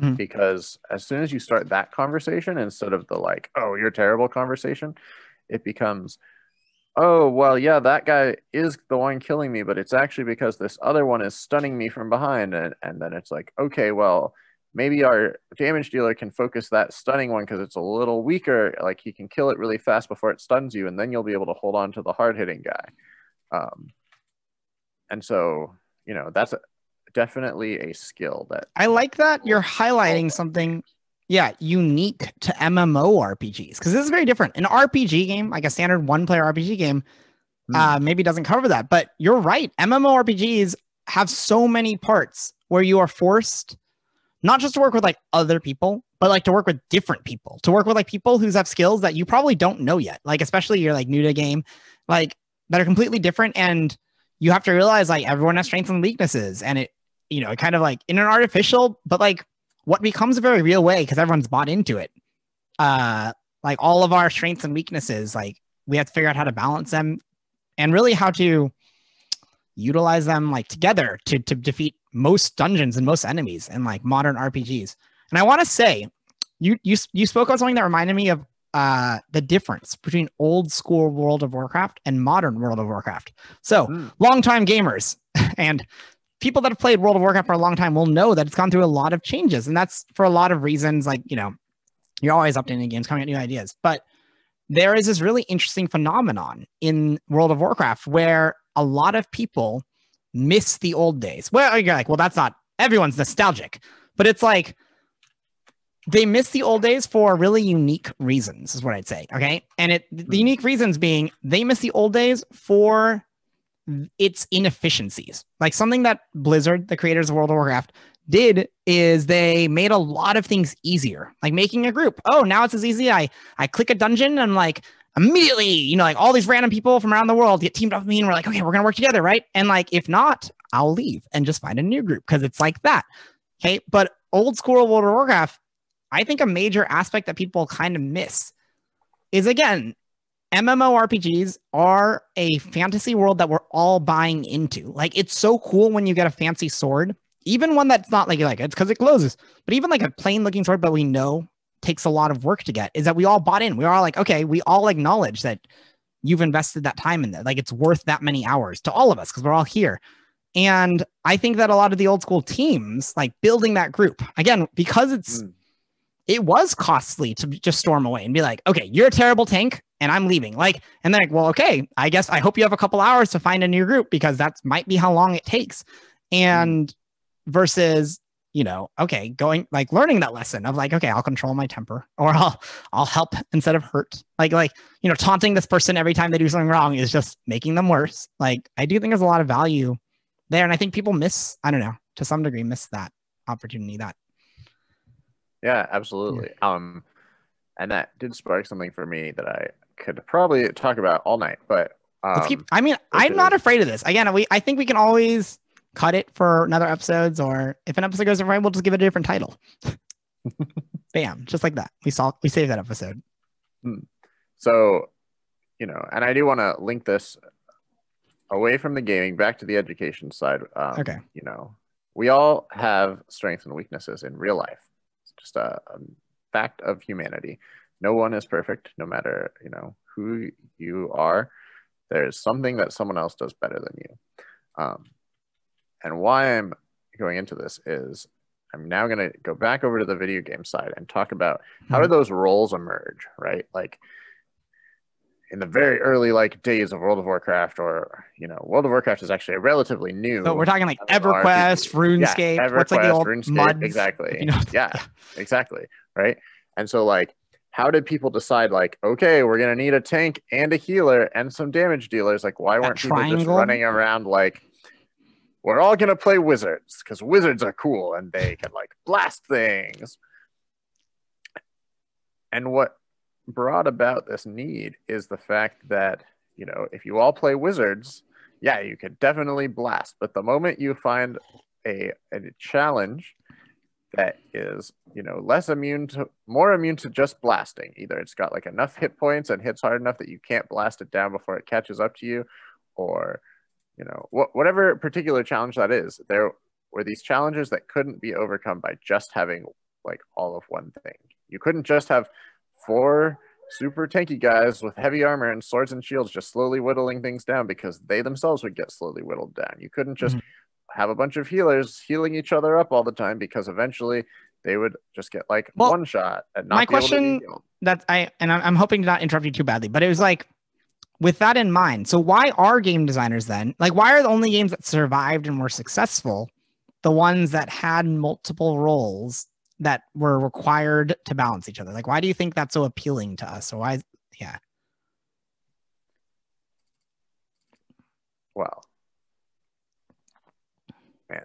Mm-hmm. Because as soon as you start that conversation, instead of the, like, oh, you're terrible conversation, it becomes, oh, well, yeah, that guy is the one killing me, but it's actually because this other one is stunning me from behind. And then it's like, okay, well, maybe our damage dealer can focus that stunning one because it's a little weaker. Like, he can kill it really fast before it stuns you, and then you'll be able to hold on to the hard-hitting guy. And so, you know, that's definitely a skill that... I like that you're highlighting something... Yeah, unique to MMORPGs, because this is very different. An RPG game, like a standard one-player RPG game, maybe doesn't cover that, but you're right. MMORPGs have so many parts where you are forced not just to work with, like, other people, but, like, to work with different people, to work with, like, people who have skills that you probably don't know yet, like, especially you're, like, new to a game, like, that are completely different, and you have to realize, like, everyone has strengths and weaknesses, and it, you know, it kind of, like, in an artificial, but, like, what becomes a very real way, because everyone's bought into it. Like, all of our strengths and weaknesses, like, we have to figure out how to balance them and really how to utilize them, like, together to defeat most dungeons and most enemies in, like, modern RPGs. And I want to say, you spoke on something that reminded me of the difference between old school World of Warcraft and modern World of Warcraft. So, longtime gamers and people that have played World of Warcraft for a long time will know that it's gone through a lot of changes, and that's for a lot of reasons. Like, you know, you're always updating games, coming up with new ideas, but there is this really interesting phenomenon in World of Warcraft where a lot of people miss the old days. Well, you're like, well, that's not, everyone's nostalgic, but it's like they miss the old days for really unique reasons, is what I'd say. Okay, and the unique reasons being they miss the old days for its inefficiencies. Like, something that Blizzard, the creators of World of Warcraft, did is they made a lot of things easier, like making a group. Oh, now it's as easy. I click a dungeon and, like, immediately, you know, like, all these random people from around the world get teamed up with me, and we're like, okay, we're gonna work together, right? And, like, if not, I'll leave and just find a new group, because it's like that. Okay, but old school World of Warcraft, I think a major aspect that people kind of miss is, again, MMORPGs are a fantasy world that we're all buying into. Like, it's so cool when you get a fancy sword, even one that's not, like, you like, it's because it glows, but even, like, a plain looking sword, but we know takes a lot of work to get, is that we all bought in. We are all like, okay, we all acknowledge that you've invested that time in that. Like, it's worth that many hours to all of us because we're all here. And I think that a lot of the old school teams, like, building that group, again, because it was costly to just storm away and be like, okay, you're a terrible tank and I'm leaving. Like, and they're like, well, okay, I guess I hope you have a couple hours to find a new group, because that might be how long it takes. And versus, you know, okay, going, like, learning that lesson of, like, okay, I'll control my temper, or I'll help instead of hurt. Like, you know, taunting this person every time they do something wrong is just making them worse. Like, I do think there's a lot of value there. And I think people miss, I don't know, to some degree, miss that opportunity. Yeah, absolutely. Yeah. And that did spark something for me that I could probably talk about all night, but I'm not afraid of this. Again, I think we can always cut it for another episodes, or if an episode goes awry, we'll just give it a different title. Bam, just like that. We saved that episode. So, you know, and I do want to link this away from the gaming back to the education side. Okay. You know, we all have strengths and weaknesses in real life. Just a fact of humanity. No one is perfect, no matter, you know, who you are. There's something that someone else does better than you. And why I'm going into this is I'm now going to go back over to the video game side and talk about how do those roles emerge, right? Like, in the very early like days of World of Warcraft, or you know, World of Warcraft is actually a relatively new. So we're talking like EverQuest, RuneScape, yeah, EverQuest, what's like the old RuneScape, muds, exactly. You know? Yeah, exactly, right. And so like, how did people decide like, okay, we're gonna need a tank and a healer and some damage dealers? Like, why weren't people just running around like, we're all gonna play wizards because wizards are cool and they can like blast things? And what brought about this need is the fact that, you know, if you all play wizards, yeah, you could definitely blast, but the moment you find a challenge that is, you know, more immune to just blasting, either it's got like enough hit points and hits hard enough that you can't blast it down before it catches up to you, or you know, whatever particular challenge that is, there were these challenges that couldn't be overcome by just having like all of one thing. You couldn't just have 4 super tanky guys with heavy armor and swords and shields just slowly whittling things down, because they themselves would get slowly whittled down. You couldn't just have a bunch of healers healing each other up all the time, because eventually they would just get like one shot and not be able to be healed. I'm hoping to not interrupt you too badly, but it was like, with that in mind, so why are game designers then, like, why are the only games that survived and were successful the ones that had multiple roles that were required to balance each other? Like, why do you think that's so appealing to us? So why, yeah. Well, man.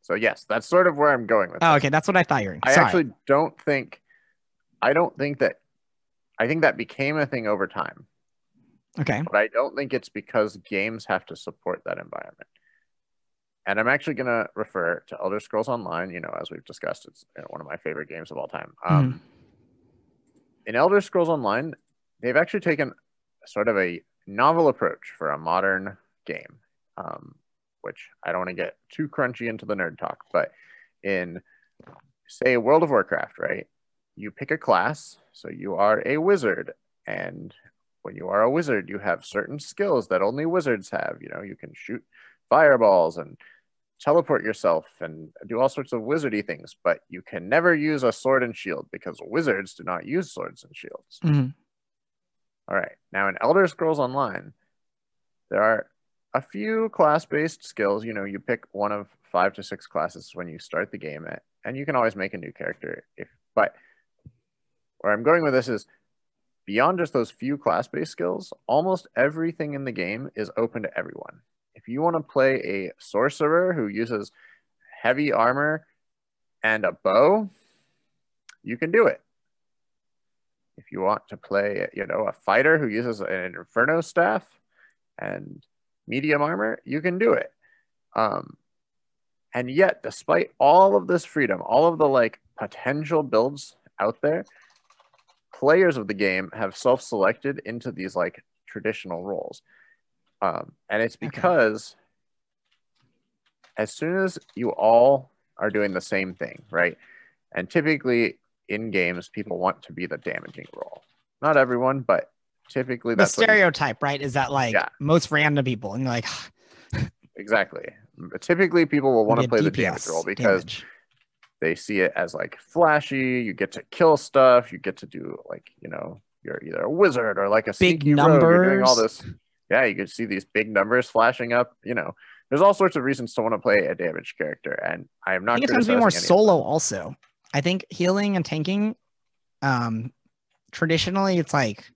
So yes, that's sort of where I'm going with that. Oh, okay. That's what I thought you were going. Actually I think that became a thing over time. Okay. But I don't think it's because games have to support that environment. And I'm actually going to refer to Elder Scrolls Online, you know, as we've discussed, it's one of my favorite games of all time. In Elder Scrolls Online, they've actually taken sort of a novel approach for a modern game, which I don't want to get too crunchy into the nerd talk, but in, say, World of Warcraft, right? You pick a class, so you are a wizard, and when you are a wizard, you have certain skills that only wizards have. You know, you can shoot fireballs and teleport yourself and do all sorts of wizardy things, but you can never use a sword and shield because wizards do not use swords and shields. All right, now in Elder Scrolls Online, there are a few class-based skills. You know, you pick one of 5 to 6 classes when you start the game, and you can always make a new character. But where I'm going with this is, beyond just those few class-based skills, almost everything in the game is open to everyone. If you want to play a sorcerer who uses heavy armor and a bow, you can do it. If you want to play, you know, a fighter who uses an inferno staff and medium armor, you can do it. And yet, despite all of this freedom, all of the like potential builds out there, players of the game have self-selected into these like traditional roles. And it's because as soon as you all are doing the same thing, right? And typically in games, people want to be the damaging role. Not everyone, but typically that's the stereotype, right? Is that like most random people, and you're like, exactly. Typically people will want to play the damage role because they see it as like flashy. You get to kill stuff. You get to do like, you know, you're either a wizard or like a big numbers. You're doing all this. Yeah, you can see these big numbers flashing up. You know, there's all sorts of reasons to want to play a damage character, and I am not. I think it tends to be more solo. Also, I think healing and tanking, traditionally, it's like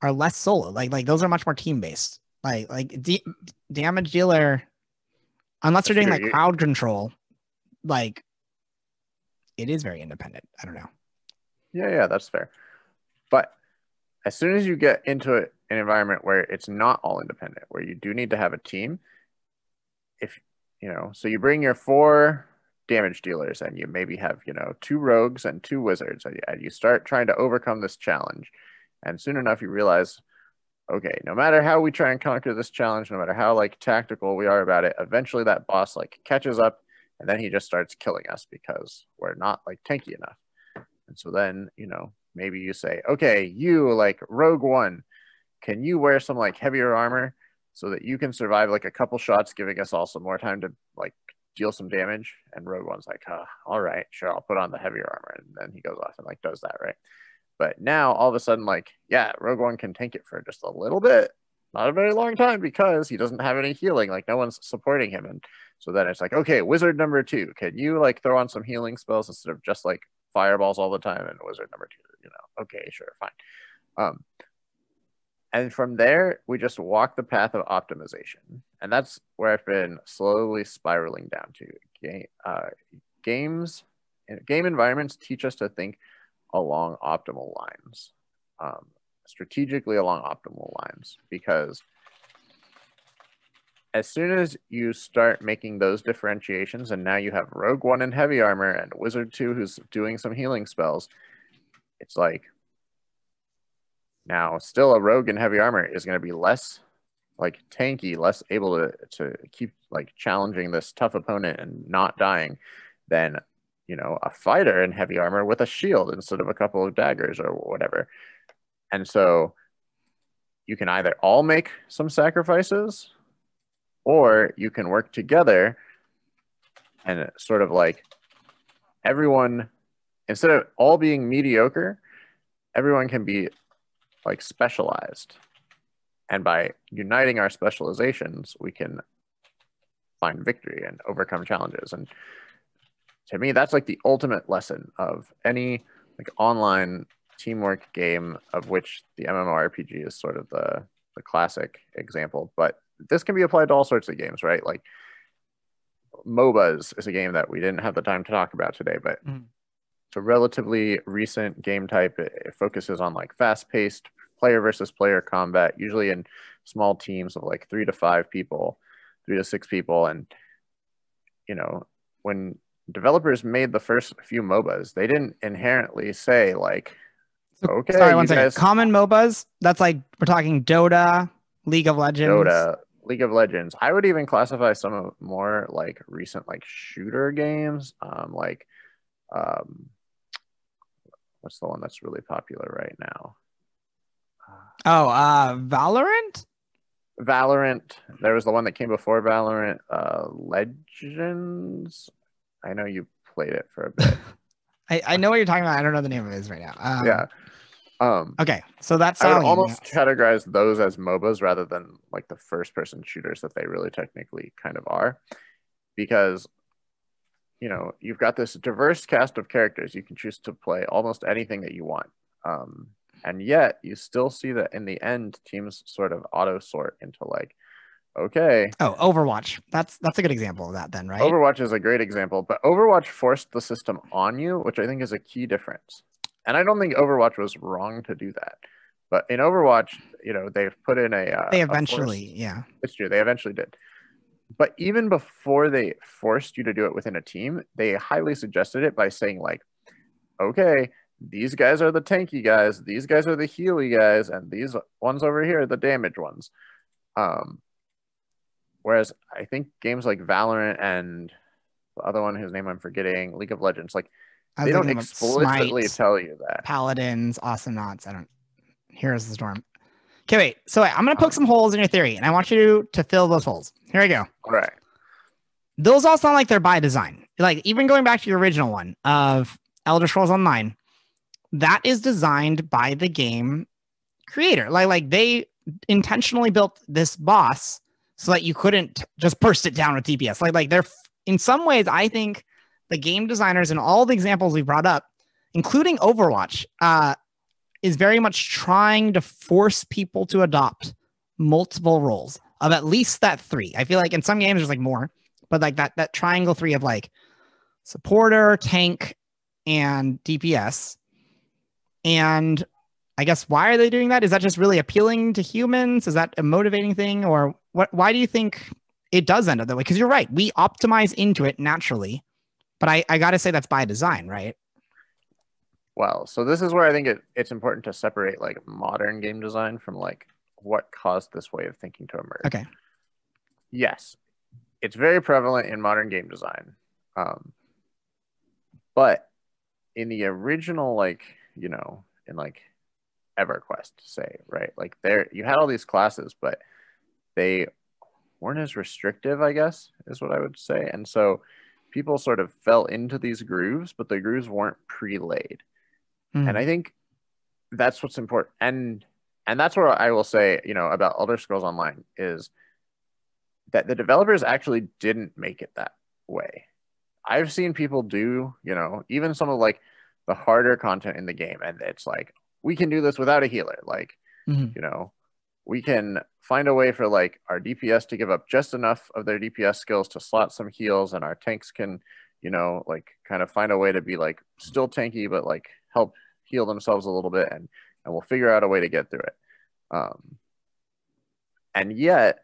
are less solo. Like those are much more team based. Like damage dealer, unless you're doing like crowd control, like it is very independent. I don't know. Yeah, that's fair. But as soon as you get into it. An environment where it's not all independent, where you do need to have a team. If you know, so you bring your 4 damage dealers, and you maybe have 2 rogues and 2 wizards, and you start trying to overcome this challenge. And soon enough, you realize, okay, no matter how we try and conquer this challenge, no matter how like tactical we are about it, eventually that boss like catches up, and then he just starts killing us because we're not like tanky enough. And so then maybe you say, okay, you like rogue one. Can you wear some like heavier armor so that you can survive like a couple shots, giving us all some more time to like deal some damage? And Rogue One's like, all right, sure, I'll put on the heavier armor. And then he goes off and like does that, right? But now all of a sudden, like, yeah, Rogue One can tank it for just a little bit, not a very long time, because he doesn't have any healing. Like, no one's supporting him. And so then it's like, okay, wizard number two, can you like throw on some healing spells instead of just like fireballs all the time? And wizard number two, you know, okay, sure, fine. And from there, we just walk the path of optimization. And that's where I've been slowly spiraling down to. Game environments teach us to think along optimal lines, strategically along optimal lines, because as soon as you start making those differentiations, and now you have Rogue One in heavy armor and Wizard 2 who's doing some healing spells, it's like, now, still a rogue in heavy armor is going to be less, like, tanky, less able to keep, like, challenging this tough opponent and not dying than, you know, a fighter in heavy armor with a shield instead of a couple of daggers or whatever. And so you can either all make some sacrifices, or you can work together and sort of, like, everyone, instead of all being mediocre, everyone can be like specialized. And by uniting our specializations, we can find victory and overcome challenges. And to me, that's like the ultimate lesson of any like online teamwork game, of which the MMORPG is sort of the classic example. But this can be applied to all sorts of games, right? Like MOBAs is a game that we didn't have the time to talk about today, but it's a relatively recent game type. It focuses on like fast-paced player versus player combat, usually in small teams of like 3 to 5 people, 3 to 6 people. And, you know, when developers made the first few MOBAs, they didn't inherently say like, okay, sorry, one second. Common MOBAs, that's like, we're talking Dota, League of Legends. Dota, League of Legends. I would even classify some of more like recent like shooter games, like, what's the one that's really popular right now? Valorant? Valorant. There was the one that came before Valorant, Legends. I know you played it for a bit. I know what you're talking about. I don't know the name of it right now. Yeah. Okay, so that's... I would almost categorize those as MOBAs rather than like the first-person shooters that they really technically kind of are, because... you know, you've got this diverse cast of characters. You can choose to play almost anything that you want. And yet you still see that in the end, teams sort of auto sort into like, okay. Oh, Overwatch. That's a good example of that then, right? Overwatch is a great example, but Overwatch forced the system on you, which I think is a key difference. And I don't think Overwatch was wrong to do that. But in Overwatch, you know, they've put in a... they eventually, yeah. It's true. They eventually did. But even before they forced you to do it within a team, they highly suggested it by saying like, okay, these guys are the tanky guys, these guys are the healy guys, and these ones over here are the damage ones. Whereas I think games like Valorant and the other one whose name I'm forgetting, League of Legends, like they don't explicitly tell you that. Paladins, Awesomenauts, Heroes of the Storm. Okay, wait. So I'm going to poke some holes in your theory, and I want you to fill those holes. Here we go. All right. Those all sound like they're by design. Like, even going back to your original one of Elder Scrolls Online, that is designed by the game creator. Like they intentionally built this boss so that you couldn't just burst it down with DPS. Like they're, in some ways, I think the game designers in all the examples we brought up, including Overwatch, is very much trying to force people to adopt multiple roles of at least that three. I feel like in some games there's like more, but like that triangle three of like supporter, tank, and DPS. And I guess why are they doing that? Is that just really appealing to humans? Is that a motivating thing? Or what? Why do you think it does end up that way? Because you're right, we optimize into it naturally, but I gotta say that's by design, right? Well, so this is where I think it's important to separate like modern game design from like what caused this way of thinking to emerge. Okay. Yes, it's very prevalent in modern game design. But in the original, like, you know, in like EverQuest, say, right? Like there, you had all these classes, but they weren't as restrictive, I guess, is what I would say. And so people sort of fell into these grooves, but the grooves weren't pre-laid. And I think that's what's important. And that's what I will say, you know, about Elder Scrolls Online is that the developers actually didn't make it that way. I've seen people do, you know, even some of like the harder content in the game, and it's like, we can do this without a healer. Like, you know, we can find a way for like our DPS to give up just enough of their DPS skills to slot some heals, and our tanks can, you know, like kind of find a way to be like still tanky, but like help heal themselves a little bit, and we'll figure out a way to get through it. And yet,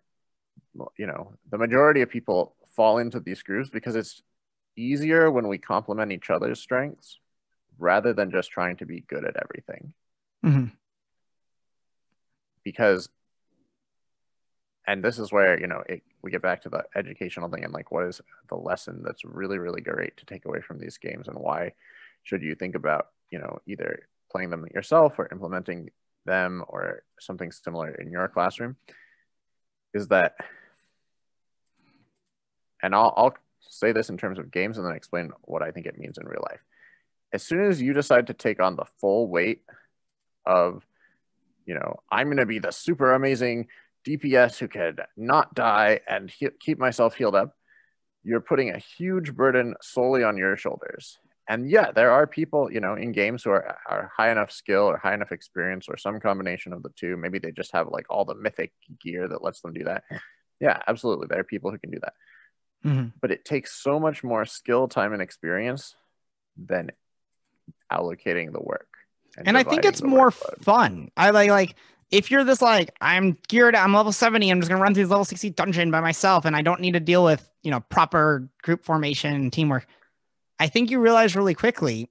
you know, the majority of people fall into these grooves because it's easier when we complement each other's strengths rather than just trying to be good at everything. Because, and this is where, you know, we get back to the educational thing and like, what is the lesson that's really, really great to take away from these games, and why should you think about, you know, either playing them yourself or implementing them or something similar in your classroom, is that, and I'll say this in terms of games and then explain what I think it means in real life. As soon as you decide to take on the full weight of, you know, I'm going to be the super amazing DPS who could not die and keep myself healed up, you're putting a huge burden solely on your shoulders. And yeah, there are people, you know, in games who are high enough skill or high enough experience or some combination of the two. Maybe they just have like all the mythic gear that lets them do that. Yeah, absolutely. There are people who can do that. But it takes so much more skill, time, and experience than allocating the work. And I think it's more fun. I like if you're this like, I'm level 70, I'm just going to run through this level 60 dungeon by myself, and I don't need to deal with, you know, proper group formation and teamwork. I think you realize really quickly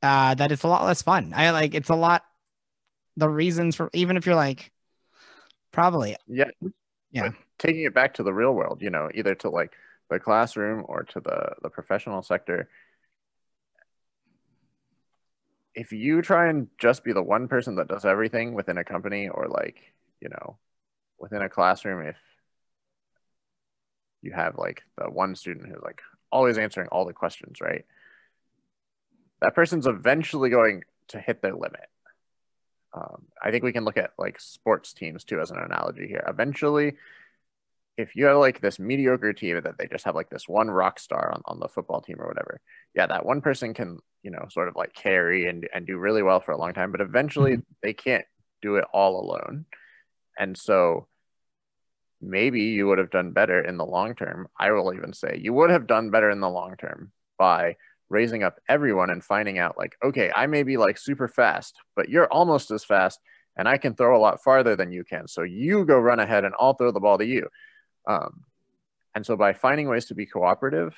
that it's a lot less fun. It's a lot, the reasons for, even if you're like, probably. Yeah. But taking it back to the real world, you know, either to like the classroom or to the professional sector, if you try and just be the one person that does everything within a company or like, you know, within a classroom, if you have like the one student who's like always answering all the questions, right? That person's eventually going to hit their limit. I think we can look at like sports teams too as an analogy here. Eventually, if you have like this mediocre team that they just have like this one rock star on the football team or whatever, yeah, that one person can, you know, sort of like carry and do really well for a long time, but eventually they can't do it all alone. And so maybe you would have done better in the long term. I will even say you would have done better in the long term by raising up everyone and finding out like, okay, I may be like super fast, but you're almost as fast and I can throw a lot farther than you can. So you go run ahead and I'll throw the ball to you. And so by finding ways to be cooperative,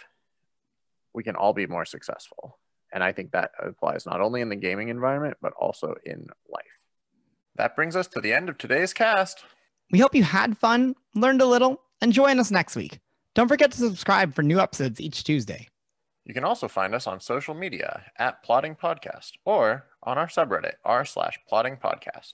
we can all be more successful. And I think that applies not only in the gaming environment, but also in life. That brings us to the end of today's cast. We hope you had fun, learned a little, and join us next week. Don't forget to subscribe for new episodes each Tuesday. You can also find us on social media at Plotting Podcast or on our subreddit r/plottingpodcast.